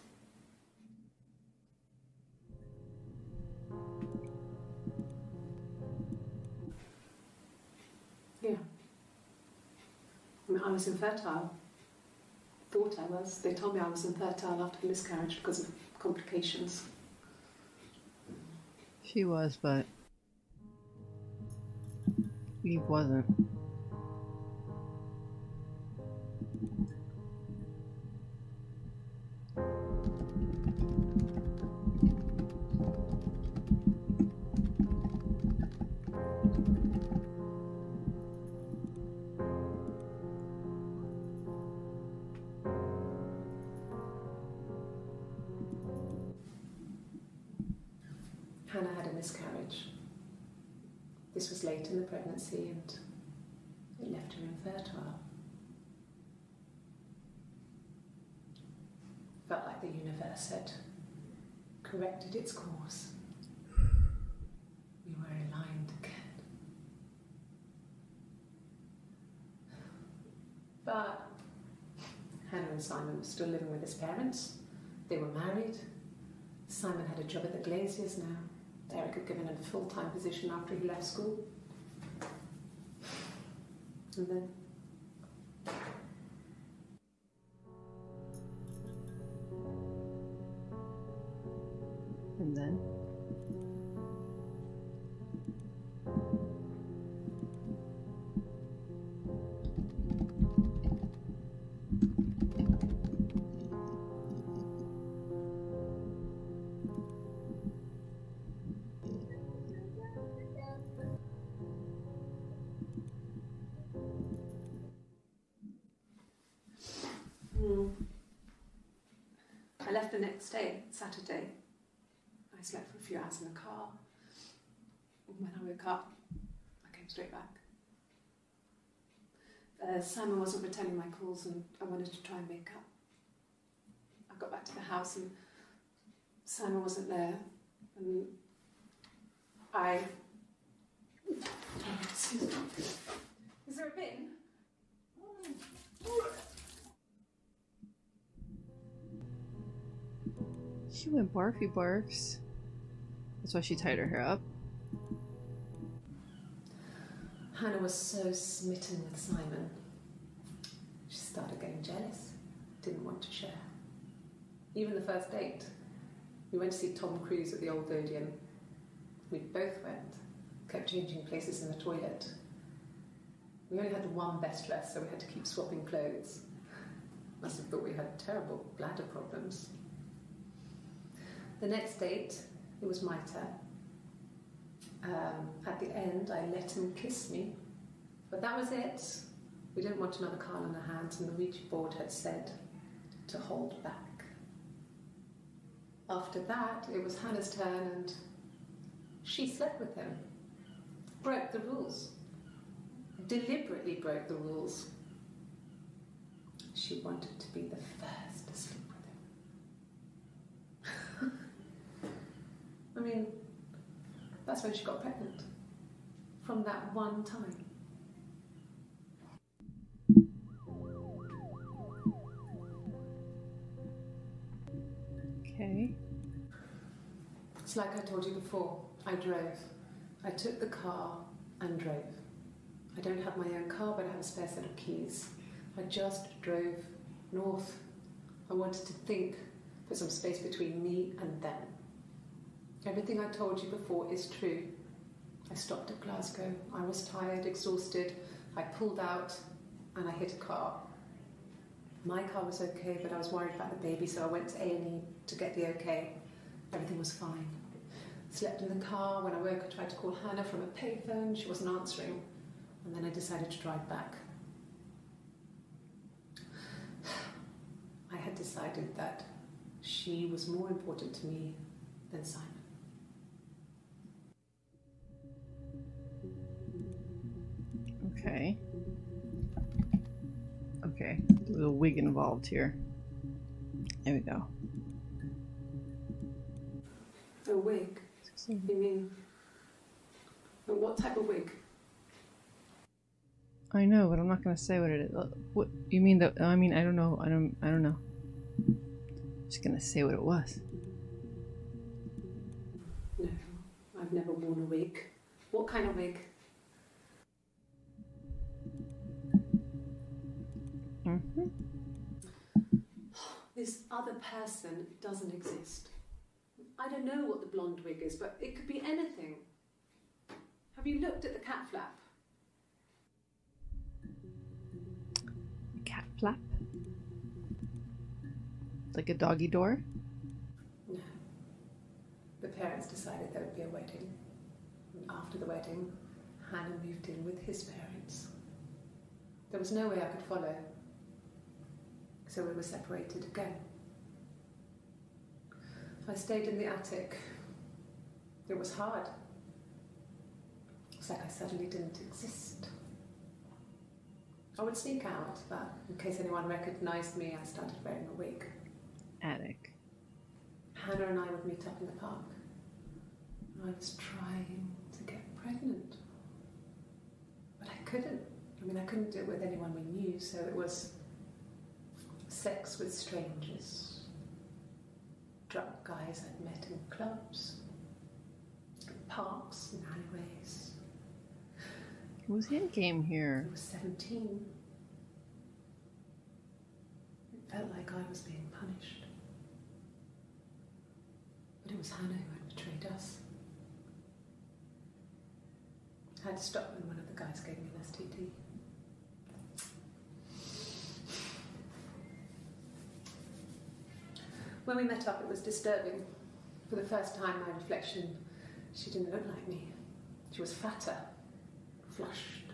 Yeah. I mean, I was infertile. I thought I was. They told me I was infertile after the miscarriage because of complications. She was, but Eve wasn't. Hannah had a miscarriage. This was late in the pregnancy and it left her infertile. Felt like the universe had corrected its course. We were aligned again. But Hannah and Simon were still living with his parents. They were married. Simon had a job at the glaziers now. Eric had given him a full-time position after he left school. And then... And then? I left the next day, Saturday. I slept for a few hours in the car. When I woke up, I came straight back. Uh, Simon wasn't returning my calls and I wanted to try and make up. I got back to the house and Simon wasn't there. And I... Excuse me. Is there a bin? Oh. She went barfy barfs. That's why she tied her hair up. Hannah was so smitten with Simon. She started getting jealous. Didn't want to share. Even the first date. We went to see Tom Cruise at the Old Odeon. We both went. Kept changing places in the toilet. We only had one best dress, so we had to keep swapping clothes. Must have thought we had terrible bladder problems. The next date, it was my turn. Um, at the end, I let him kiss me. But that was it. We didn't want another Carl on our hands, and the Ouija board had said to hold back. After that, it was Hannah's turn, and she slept with him. Broke the rules. Deliberately broke the rules. She wanted to be the first to sleep. I mean, that's when she got pregnant. From that one time. Okay. It's like I told you before, I drove. I took the car and drove. I don't have my own car, but I have a spare set of keys. I just drove north. I wanted to think, put some space between me and them. Everything I told you before is true. I stopped at Glasgow. I was tired, exhausted. I pulled out and I hit a car. My car was okay, but I was worried about the baby, so I went to A and E to get the okay. Everything was fine. Slept in the car. When I woke, I tried to call Hannah from a payphone. She wasn't answering. And then I decided to drive back. I had decided that she was more important to me than Simon. Okay. Okay, there's a wig involved here. There we go. A wig? You mean... What type of wig? I know, but I'm not gonna say what it is. What you mean? That I mean, I don't know. I don't. I don't know. I'm just gonna say what it was. No, I've never worn a wig. What kind of wig? Mm-hmm. This other person doesn't exist. I don't know what the blonde wig is, but it could be anything. Have you looked at the cat flap? Cat flap? Like a doggy door? No. The parents decided there would be a wedding. And after the wedding, Hannah moved in with his parents. There was no way I could follow. So we were separated again. I stayed in the attic. It was hard. It was like I suddenly didn't exist. I would sneak out, but in case anyone recognised me, I started wearing a wig. Attic. Hannah and I would meet up in the park. I was trying to get pregnant. But I couldn't. I mean, I couldn't do it with anyone we knew, so it was sex with strangers. Drunk guys I'd met in clubs, in parks, and alleyways. It was him came here. I was seventeen. It felt like I was being punished. But it was Hannah who had betrayed us. I had to stop when one of the guys gave me an S T D. When we met up, it was disturbing. For the first time, my reflection, she didn't look like me. She was fatter, flushed.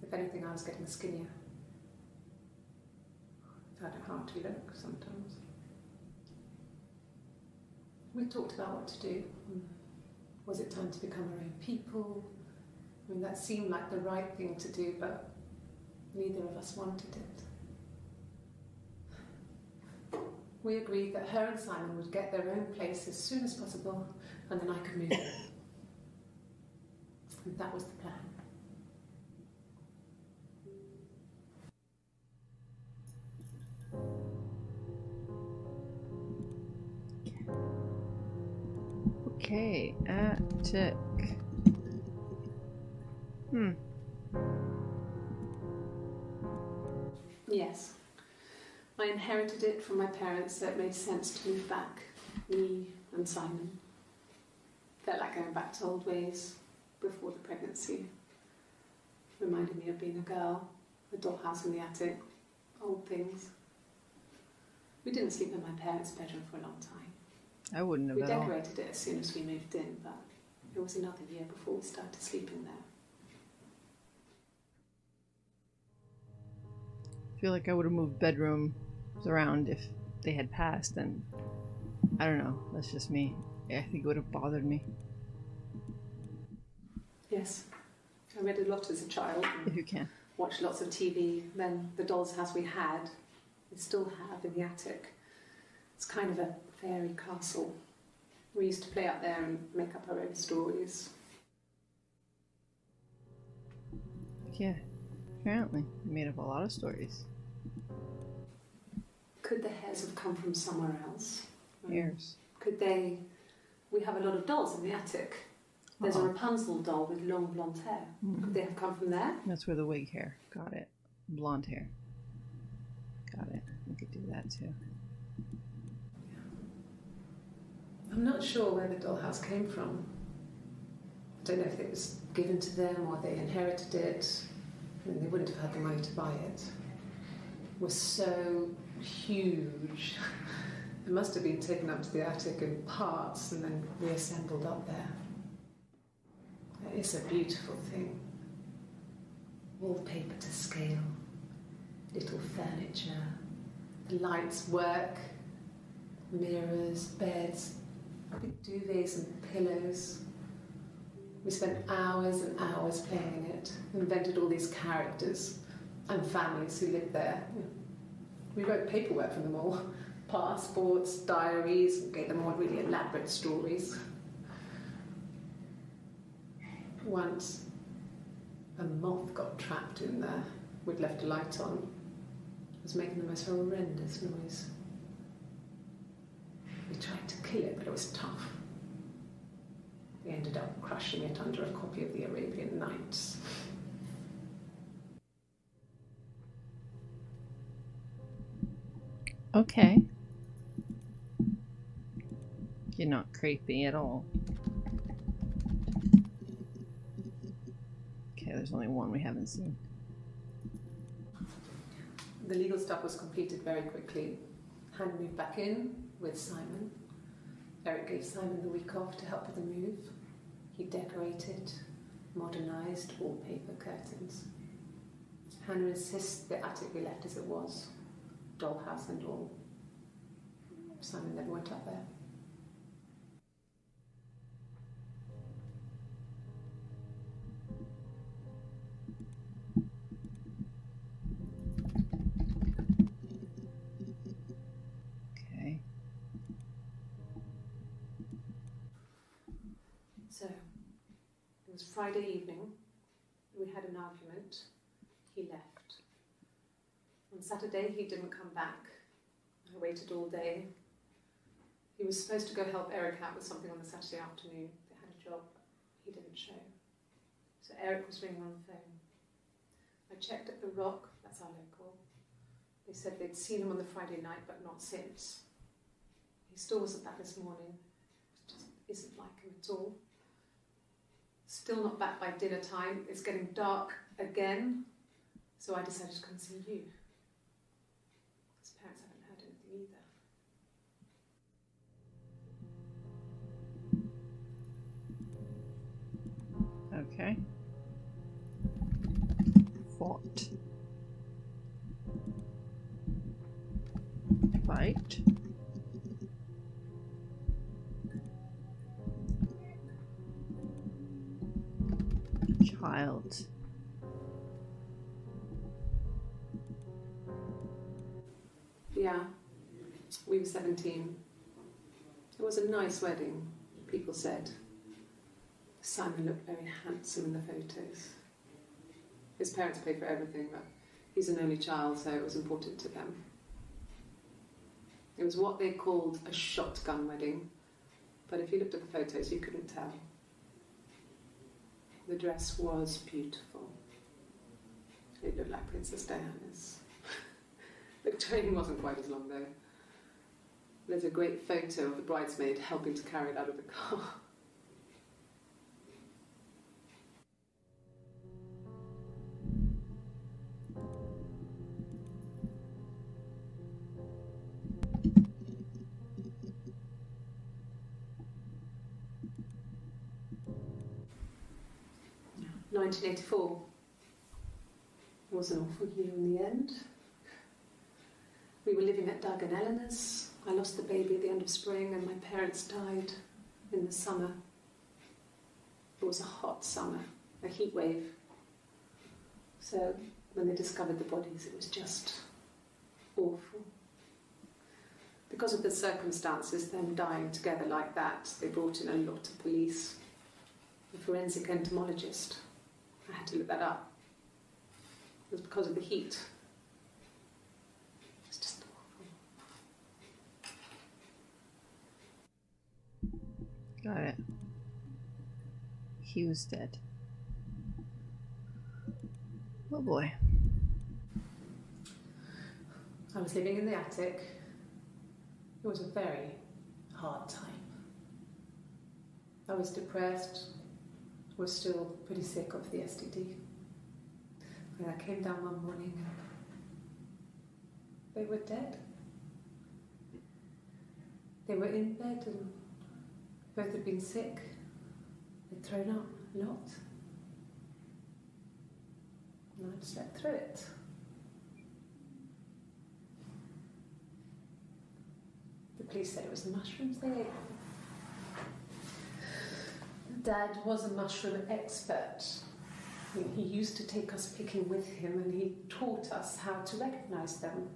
If anything, I was getting skinnier. I found it hard to look sometimes. We talked about what to do. Was it time to become our own people? I mean, that seemed like the right thing to do, but neither of us wanted it. We agreed that her and Simon would get their own place as soon as possible, and then I could move in. And that was the plan. Okay, attic. Hmm. Yes. I inherited it from my parents, so it made sense to move back, me and Simon. Felt like going back to old ways before the pregnancy. Reminded me of being a girl, the dollhouse in the attic, old things. We didn't sleep in my parents' bedroom for a long time. I wouldn't have. We decorated it as soon as we moved in, but it was another year before we started sleeping there. I feel like I would have moved bedrooms around if they had passed, and I don't know, that's just me. I think it would have bothered me. Yes, I read a lot as a child. If you can. Watched lots of T V. Then the doll's house we had, we still have in the attic. It's kind of a fairy castle. We used to play out there and make up our own stories. Yeah, apparently. We made up a lot of stories. Could the hairs have come from somewhere else? Hairs. Um, could they... We have a lot of dolls in the attic. There's uh-huh. a Rapunzel doll with long blonde hair. Mm-hmm. Could they have come from there? That's where the wig hair. Got it. Blonde hair. Got it. We could do that too. Yeah. I'm not sure where the dollhouse came from. I don't know if it was given to them or they inherited it. And they wouldn't have had the money to buy it. It was so huge. It must have been taken up to the attic in parts and then reassembled up there. It's a beautiful thing. Wallpaper to scale, little furniture, the lights work, mirrors, beds, big duvets and pillows. We spent hours and hours playing in it, invented all these characters and families who lived there. We wrote paperwork from them all, passports, diaries, and gave them all really elaborate stories. Once, a moth got trapped in there. We'd left a light on. It was making the most horrendous noise. We tried to kill it, but it was tough. We ended up crushing it under a copy of the Arabian Nights. Okay. You're not creepy at all. Okay, there's only one we haven't seen. The legal stuff was completed very quickly. Hannah moved back in with Simon. Eric gave Simon the week off to help with the move. He decorated, modernized wallpaper curtains. Hannah insists the attic be left as it was. Dollhouse and all. Simon never went up there. Okay. So, it was Friday evening. We had an argument. He left. On Saturday, he didn't come back. I waited all day. He was supposed to go help Eric out with something on the Saturday afternoon. They had a job. He didn't show. So Eric was ringing on the phone. I checked at The Rock, that's our local. They said they'd seen him on the Friday night, but not since. He still wasn't back this morning. It just isn't like him at all. Still not back by dinner time. It's getting dark again. So I decided to come see you. Parents haven't heard anything either. Okay. What? Right. Child. Yeah, we were seventeen. It was a nice wedding, people said. Simon looked very handsome in the photos. His parents paid for everything, but he's an only child, so it was important to them. It was what they called a shotgun wedding, but if you looked at the photos, you couldn't tell. The dress was beautiful. It looked like Princess Diana's. The train wasn't quite as long, though. There's a great photo of the bridesmaid helping to carry it out of the car. nineteen eighty-four. It was an awful year in the end. We were living at Doug and Eleanor's. I lost the baby at the end of spring and my parents died in the summer. It was a hot summer, a heat wave. So when they discovered the bodies, it was just awful. Because of the circumstances, them dying together like that, they brought in a lot of police. A forensic entomologist. I had to look that up. It was because of the heat. Got it. He was dead. Oh boy. I was living in the attic. It was a very hard time. I was depressed. I was still pretty sick of the S T D. And I came down one morning and they were dead. They were in bed and both had been sick, they'd thrown up a lot, and I slept through it. The police said it was the mushrooms they ate. Dad was a mushroom expert. I mean, he used to take us picking with him and he taught us how to recognise them.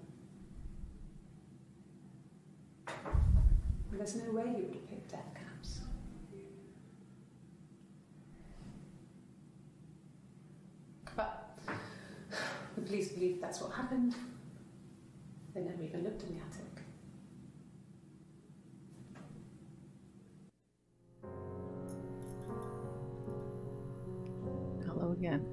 And there's no way you would have picked that. police believe that's what happened. They never even looked in the attic. Hello again.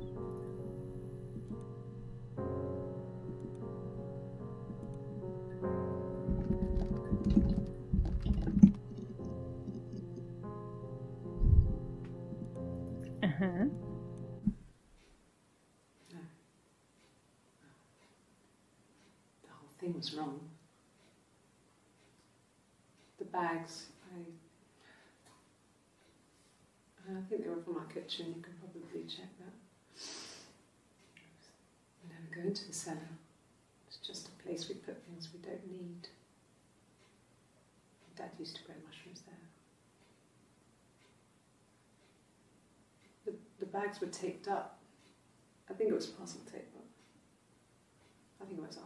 Uh-huh. Thing was wrong. The bags, I, I think they were from our kitchen, you can probably check that. We never go into the cellar. It's just a place we put things we don't need. Dad used to grow mushrooms there. The, the bags were taped up. I think it was parcel tape, but I think it was ours.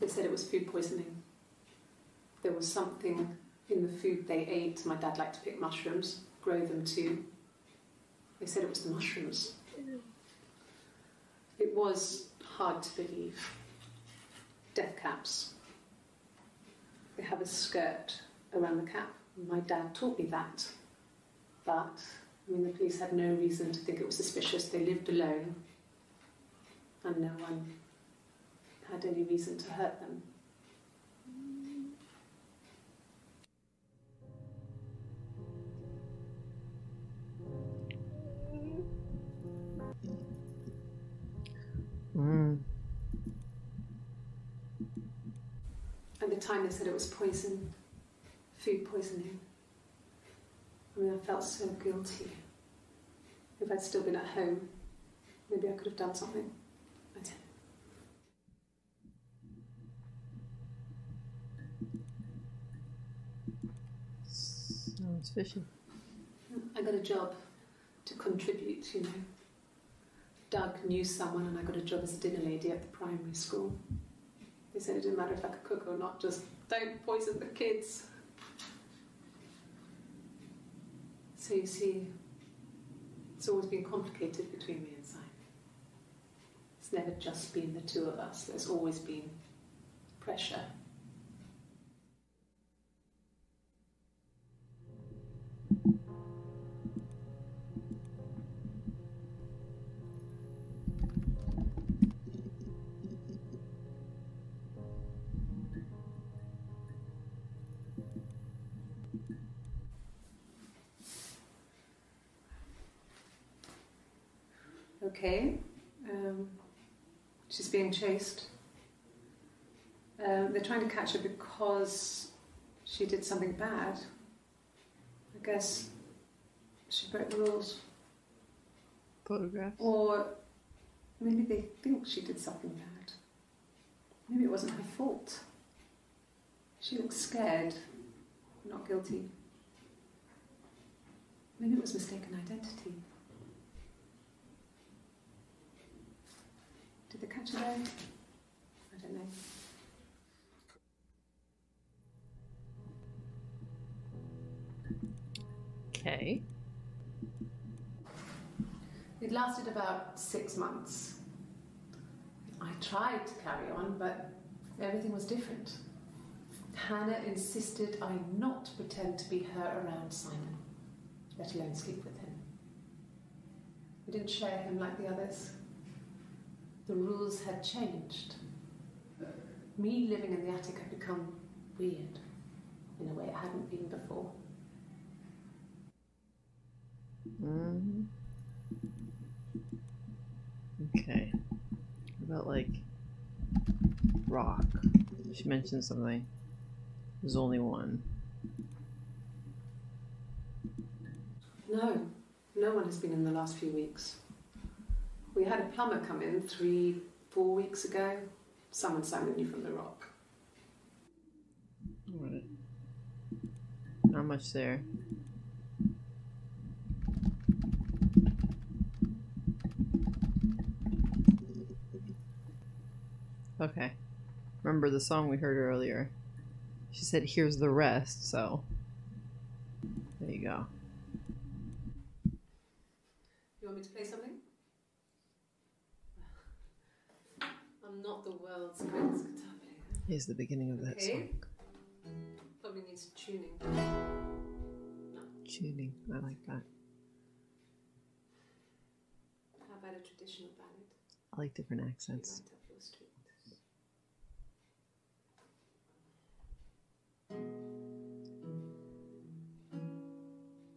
They said it was food poisoning. There was something in the food they ate. My dad liked to pick mushrooms, grow them too. They said it was the mushrooms. It was hard to believe. Death caps. They have a skirt around the cap. My dad taught me that. But, I mean, the police had no reason to think it was suspicious. They lived alone. And no one had any reason to hurt them. Mm. At the time they said it was poison, food poisoning. I mean, I felt so guilty. If I'd still been at home, maybe I could have done something. I didn't. Oh, it's fishy. I got a job to contribute, you know. Doug knew someone and I got a job as a dinner lady at the primary school. They said it didn't matter if I could cook or not, just don't poison the kids. So you see, it's always been complicated between me and Simon. It's never just been the two of us. There's always been pressure. Okay, um, she's being chased. Um, they're trying to catch her because she did something bad. I guess she broke the rules. Photographs. Or maybe they think she did something bad. Maybe it wasn't her fault. She looked scared, not guilty. Maybe it was mistaken identity. Did they catch her there? I don't know. Okay. It lasted about six months. I tried to carry on, but everything was different. Hannah insisted I not pretend to be her around Simon, let alone sleep with him. We didn't share him like the others. The rules had changed. Me living in the attic had become weird, in a way it hadn't been before. Mm-hmm. Okay. What about, like, rock? She mentioned something. There's only one. No. No one has been in the last few weeks. We had a plumber come in three, four weeks ago. Someone Simon knew from The Rock. All right. Not much there. Okay. Remember the song we heard earlier. She said, here's the rest, so there you go. You want me to play something? I'm not the world's greatest guitar player. Here's the beginning of that okay. song. Probably needs tuning. No. Tuning, I like that. How about a traditional ballad? I like different accents.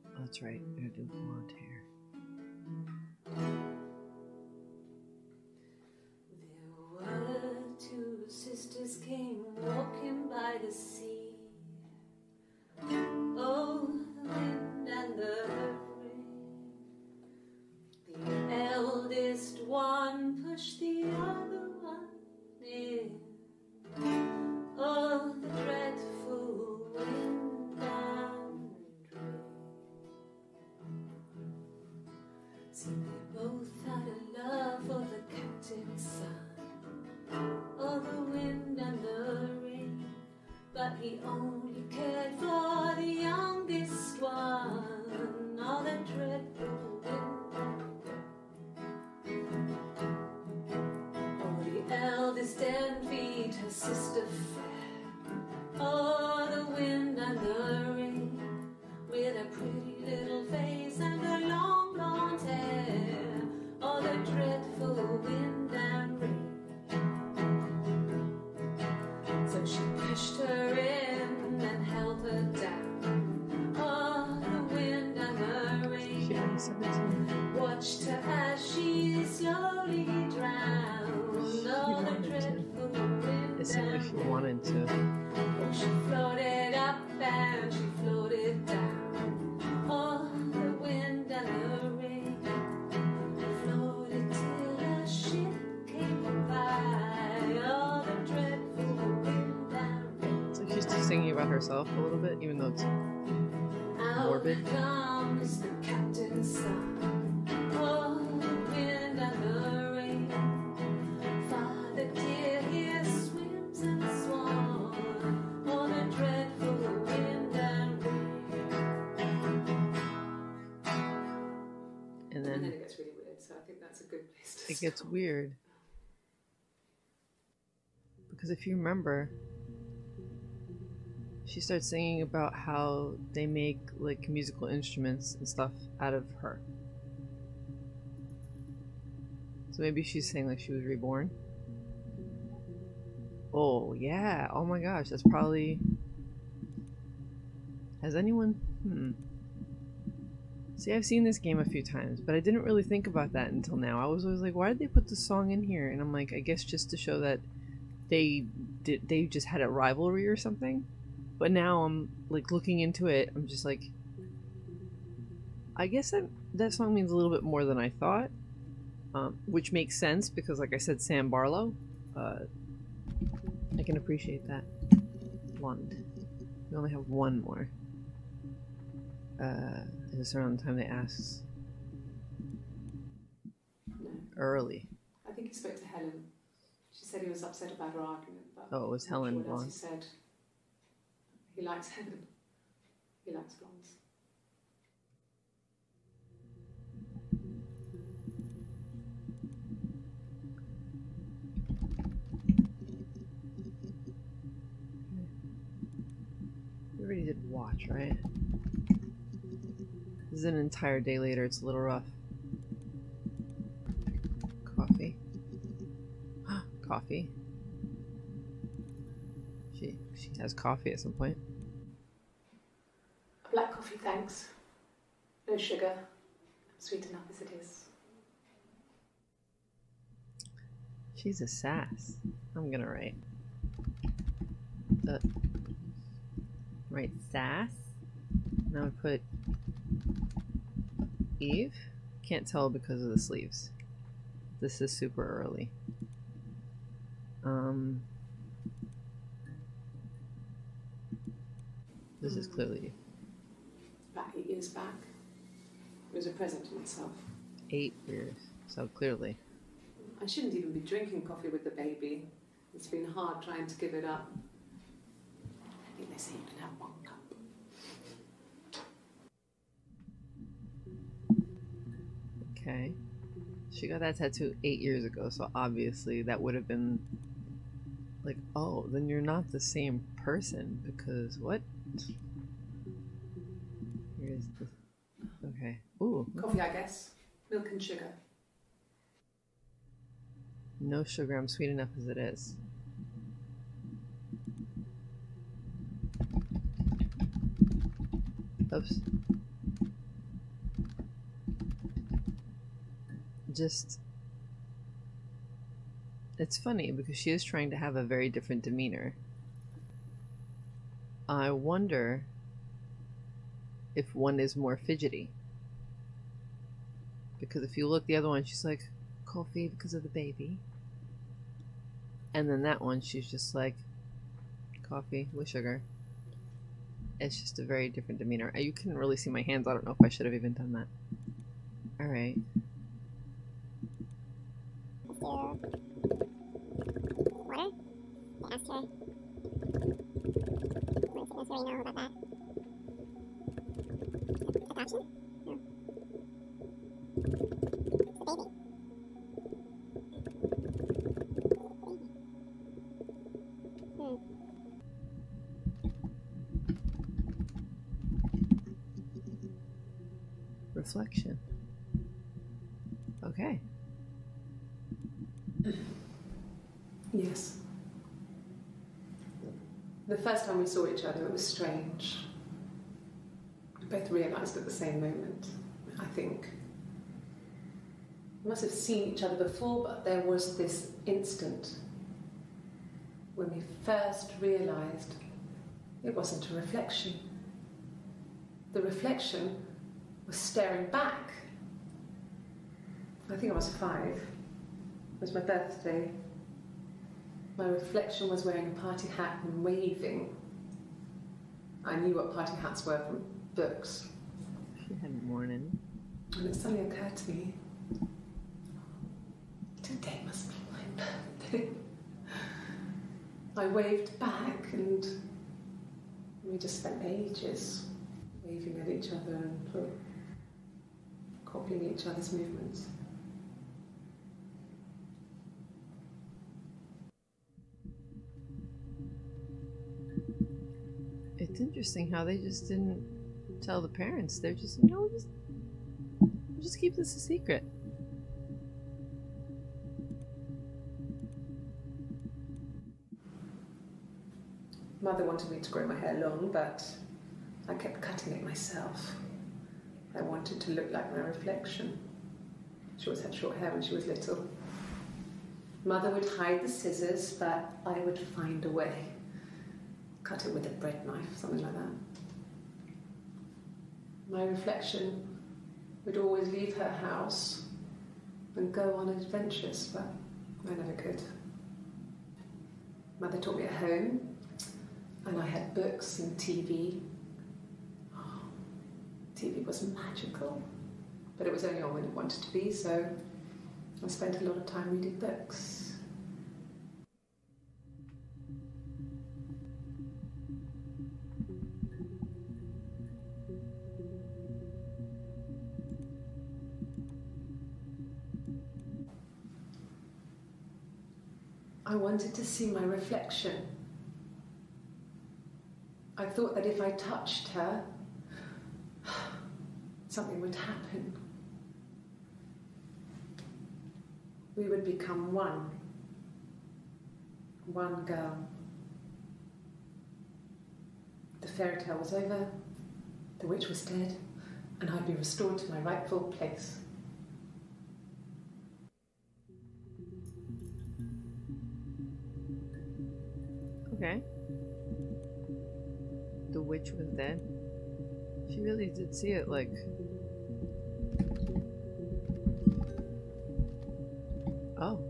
Oh, that's right, I'm gonna do blonde hair. There were two sisters came walking by the sea. Oh, the wind and the rain. The eldest one pushed the other one in. Oh, the dreadful wind and rain. See, they both had a love for the captain's son. Oh, the wind and the rain. But he only cared for the youngest one. Oh, the dreadful wind. Oh, the eldest envied her sister. Oh, the wind and the rain, with a pretty little face and a long blonde hair. Oh, the dreadful wind and rain. So she pushed her in and held her down. Oh, the wind and the rain, watched her as she slowly drowned. Oh, the dreadful wind. It's as if she wanted to. She floated up and she floated down. Oh, the wind and the rain floated till a ship came by. Oh, the dreadful wind and rain. So she's just singing about herself a little bit, even though it's morbid. Out comes the captain's son. Oh, the wind and the rain. Father dear, here swims and swans. And then, and then it gets really weird, so I think that's a good place to start. It gets weird. Because if you remember, she starts singing about how they make like musical instruments and stuff out of her. So maybe she's saying like she was reborn. Oh yeah, oh my gosh, that's probably... Has anyone... Hmm. See, I've seen this game a few times, but I didn't really think about that until now. I was always like, why did they put this song in here? And I'm like, I guess just to show that they did, they just had a rivalry or something. But now I'm like looking into it, I'm just like, I guess that, that song means a little bit more than I thought, um, which makes sense because, like I said, Sam Barlow, uh, I can appreciate that. Blonde. We only have one more. Uh, is this around the time they asked? No. Early. I think he spoke to Helen. She said he was upset about her argument. But oh, it was Helen sure Blonde. He said he likes Helen. He likes blondes. We already did watch, right? This is an entire day later, it's a little rough. Coffee. Coffee. She she has coffee at some point. Black coffee, thanks. No sugar. Sweet enough as it is. She's a sass. I'm gonna write. The Right, sass. Now I put Eve. Can't tell because of the sleeves. This is super early. Um, this is clearly Eve. Back eight years back, it was a present to myself. Eight years, so clearly. I shouldn't even be drinking coffee with the baby. It's been hard trying to give it up. think they say you can have one cup. Okay. She got that tattoo eight years ago, so obviously that would have been like, oh, then you're not the same person, because what? Here's the... Okay. Ooh. Coffee, I guess. Milk and sugar. No sugar. I'm sweet enough as it is. Oops. Just, it's funny because she is trying to have a very different demeanor. I wonder if one is more fidgety, because if you look the other one, she's like coffee because of the baby, and then that one she's just like coffee with sugar. It's just a very different demeanor. You couldn't really see my hands. I don't know if I should have even done that. All right. Water? They asked her. Does anybody know about that? Adoption? No. It's a baby. Hmm. Reflection. Okay. Yes. The first time we saw each other, it was strange. We both realised at the same moment, I think. We must have seen each other before, but there was this instant when we first realised it wasn't a reflection. The reflection was staring back. I think I was five. It was my birthday. My reflection was wearing a party hat and waving. I knew what party hats were from books. She hadn't worn any. And it suddenly occurred to me, today must be my birthday. I waved back and we just spent ages waving at each other and copying each other's movements. It's interesting how they just didn't tell the parents. They're just, you know, just, just keep this a secret. Mother wanted me to grow my hair long, but I kept cutting it myself. I wanted to look like my reflection. She always had short hair when she was little. Mother would hide the scissors, but I would find a way. Cut it with a bread knife, something like that. My reflection would always leave her house and go on adventures, but I never could. Mother taught me at home, and I had books and T V. Oh, T V was magical, but it was only on when it wanted to be, so I spent a lot of time reading books. I wanted to see my reflection. I thought that if I touched her, something would happen. We would become one. One girl. The fairy tale was over, the witch was dead, and I'd be restored to my rightful place. Okay. The witch was dead. She really did see it, like... Oh.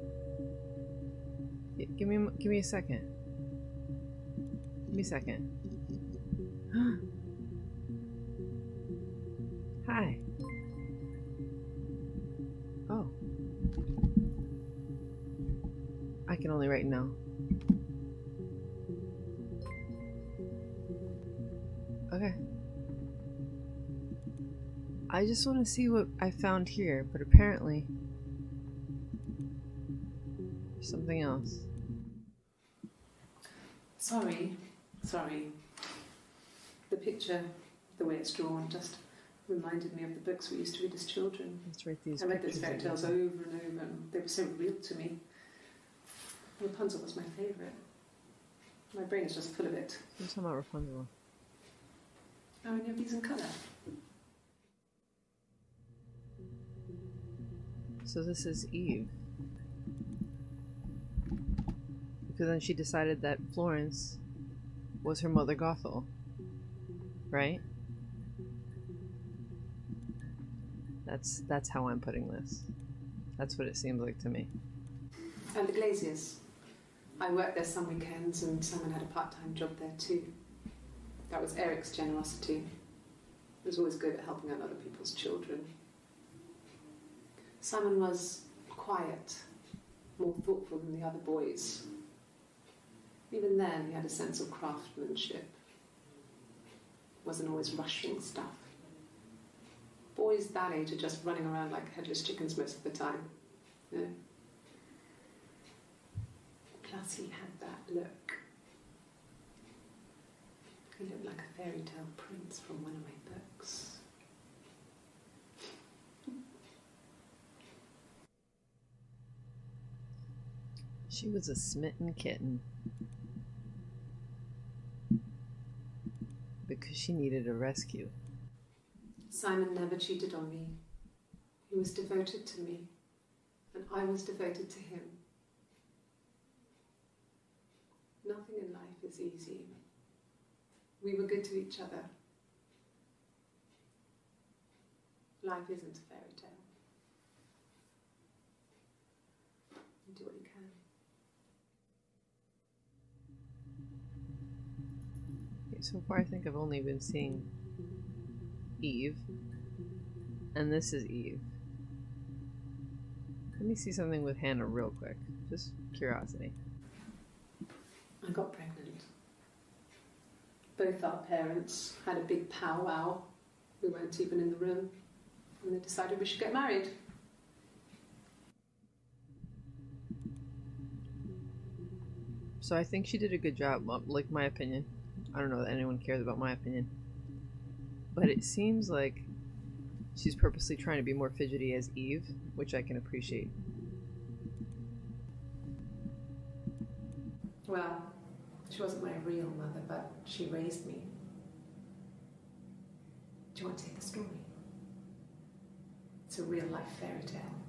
Yeah, give me, give me a second. Give me a second. Hi. Oh. I can only write now. I just want to see what I found here, but apparently something else. Sorry, sorry. The picture, the way it's drawn, just reminded me of the books we used to read as children. Let's read these. I read those fairy tales over and over, and they were so real to me. Rapunzel was my favourite. My brain is just full of it. You're talking about Rapunzel. Are any of these in colour? So this is Eve. Because then she decided that Florence was her mother Gothel, right? That's that's how I'm putting this. That's what it seems like to me. And the glaziers. I worked there some weekends, and Simon had a part-time job there too. That was Eric's generosity. He was always good at helping out other people's children. Simon was quiet, more thoughtful than the other boys. Even then, he had a sense of craftsmanship. Wasn't always rushing stuff. Boys that age are just running around like headless chickens most of the time. You know? Plus, he had that look. He looked like a fairy tale prince from one of my books. She was a smitten kitten because she needed a rescue. Simon never cheated on me. He was devoted to me, and I was devoted to him. Nothing in life is easy. We were good to each other. Life isn't a fairy tale. You do what you can. So far I think I've only been seeing Eve, and this is Eve. Let me see something with Hannah real quick, just curiosity. I got pregnant. Both our parents had a big powwow. We weren't even in the room, and they decided we should get married. So I think she did a good job, like my opinion. I don't know that anyone cares about my opinion, but it seems like she's purposely trying to be more fidgety as Eve, which I can appreciate. Well, she wasn't my real mother, but she raised me. Do you want to hear the story? It's a real life fairy tale.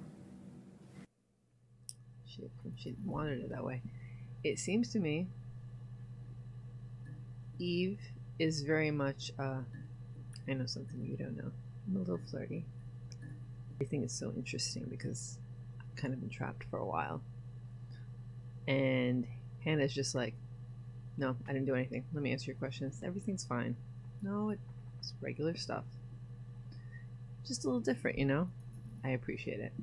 She, she wanted it that way. It seems to me Eve is very much, uh, I know something you don't know. I'm a little flirty. Everything is so interesting because I've kind of been trapped for a while. And Hannah's just like, no, I didn't do anything. Let me answer your questions. Everything's fine. No, it's regular stuff. Just a little different, you know? I appreciate it.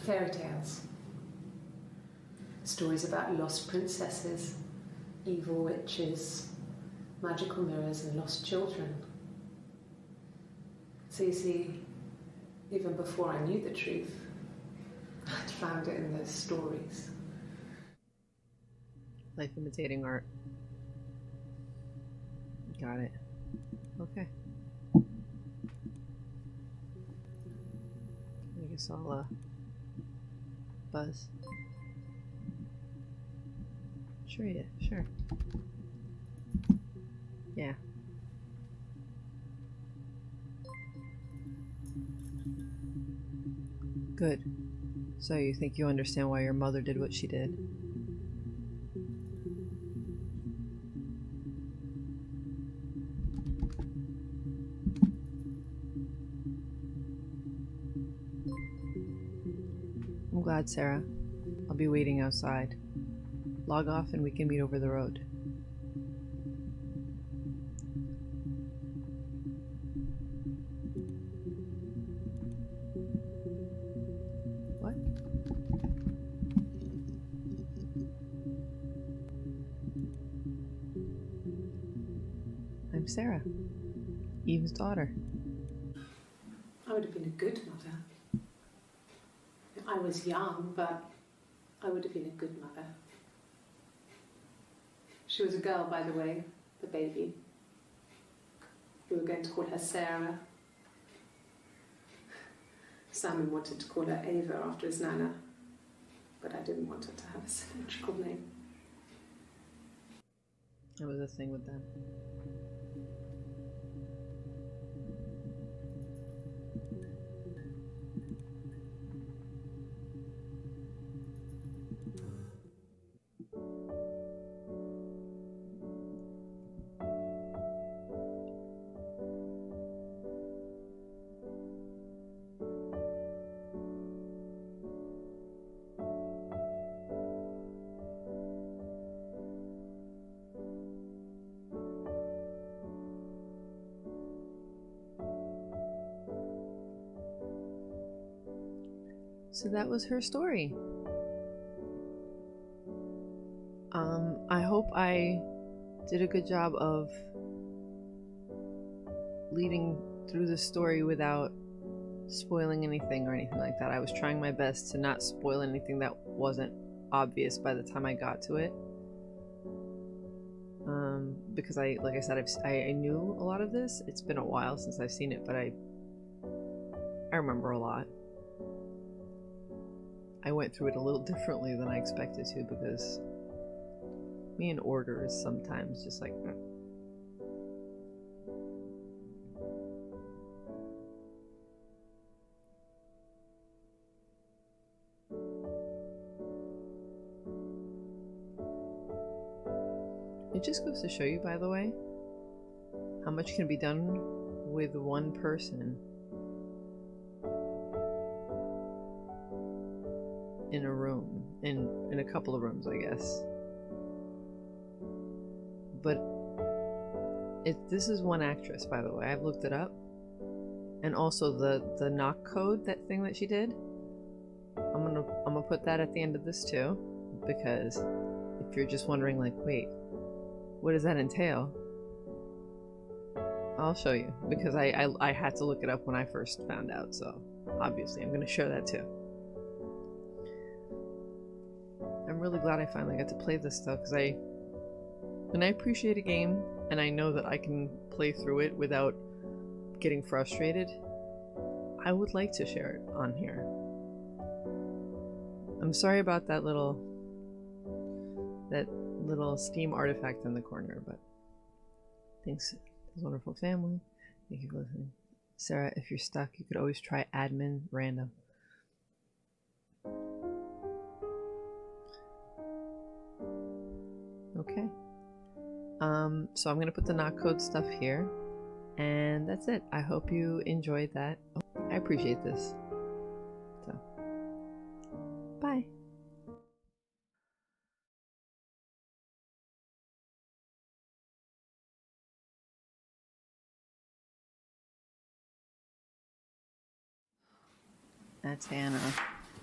Fairy tales. Stories about lost princesses, evil witches, magical mirrors, and lost children. So you see, even before I knew the truth, I'd found it in those stories. Life imitating art. Got it. Okay. I guess I'll, uh, buzz. Sure, yeah, sure. Yeah. Good. So you think you understand why your mother did what she did? I'm glad, Sarah. I'll be waiting outside. Log off and we can meet over the road. What? I'm Sarah, Eve's daughter. I would have been a good mother. I was young, but I would have been a good mother. She was a girl, by the way, the baby. We were going to call her Sarah. Simon wanted to call her Ava after his nana, but I didn't want her to have a symmetrical name. That was a thing with them. So that was her story. Um, I hope I did a good job of leading through the story without spoiling anything or anything like that. I was trying my best to not spoil anything that wasn't obvious by the time I got to it. Um, because I, like I said, I've, I, I knew a lot of this. It's been a while since I've seen it, but I, I remember a lot. I went through it a little differently than I expected to, because me in order is sometimes just like mm. It just goes to show you, by the way, how much can be done with one person in a room, in in a couple of rooms, I guess. But it this is one actress, by the way. I've looked it up, and also the the knock code, that thing that she did. I'm gonna I'm gonna put that at the end of this too, because if you're just wondering, like, wait, what does that entail? I'll show you, because I I, I had to look it up when I first found out, so obviously I'm gonna share that too. I'm really glad I finally got to play this stuff, because I, when I appreciate a game and I know that I can play through it without getting frustrated, I would like to share it on here. I'm sorry about that little, that little Steam artifact in the corner, but thanks to this wonderful family. Thank you for listening. Sarah, if you're stuck, you could always try admin random. Okay, um, so I'm gonna put the knock code stuff here, and that's it. I hope you enjoyed that. Oh, I appreciate this. So, bye. That's Hannah.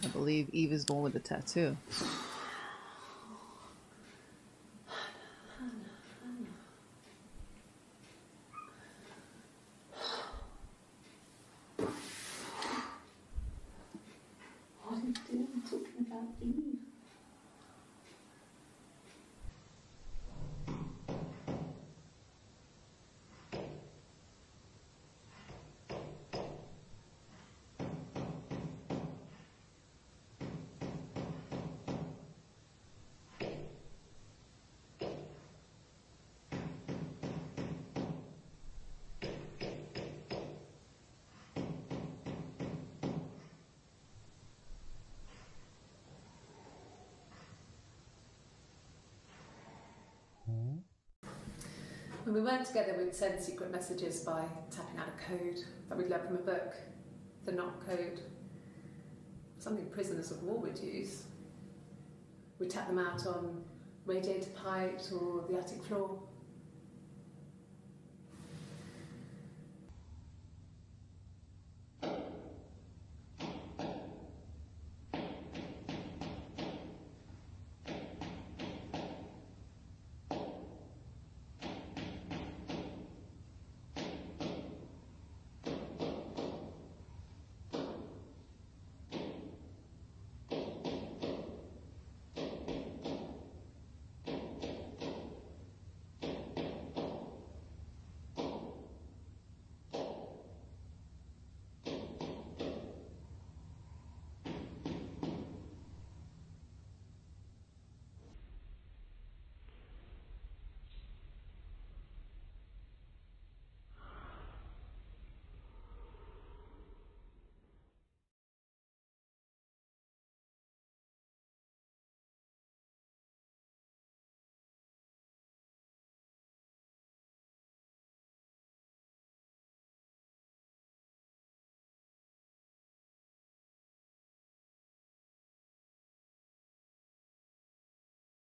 I believe Eve is the one with the tattoo. When we weren't together, we'd send secret messages by tapping out a code that we'd learn from a book, the knock code, something prisoners of war would use. We'd tap them out on radiator height or the attic floor.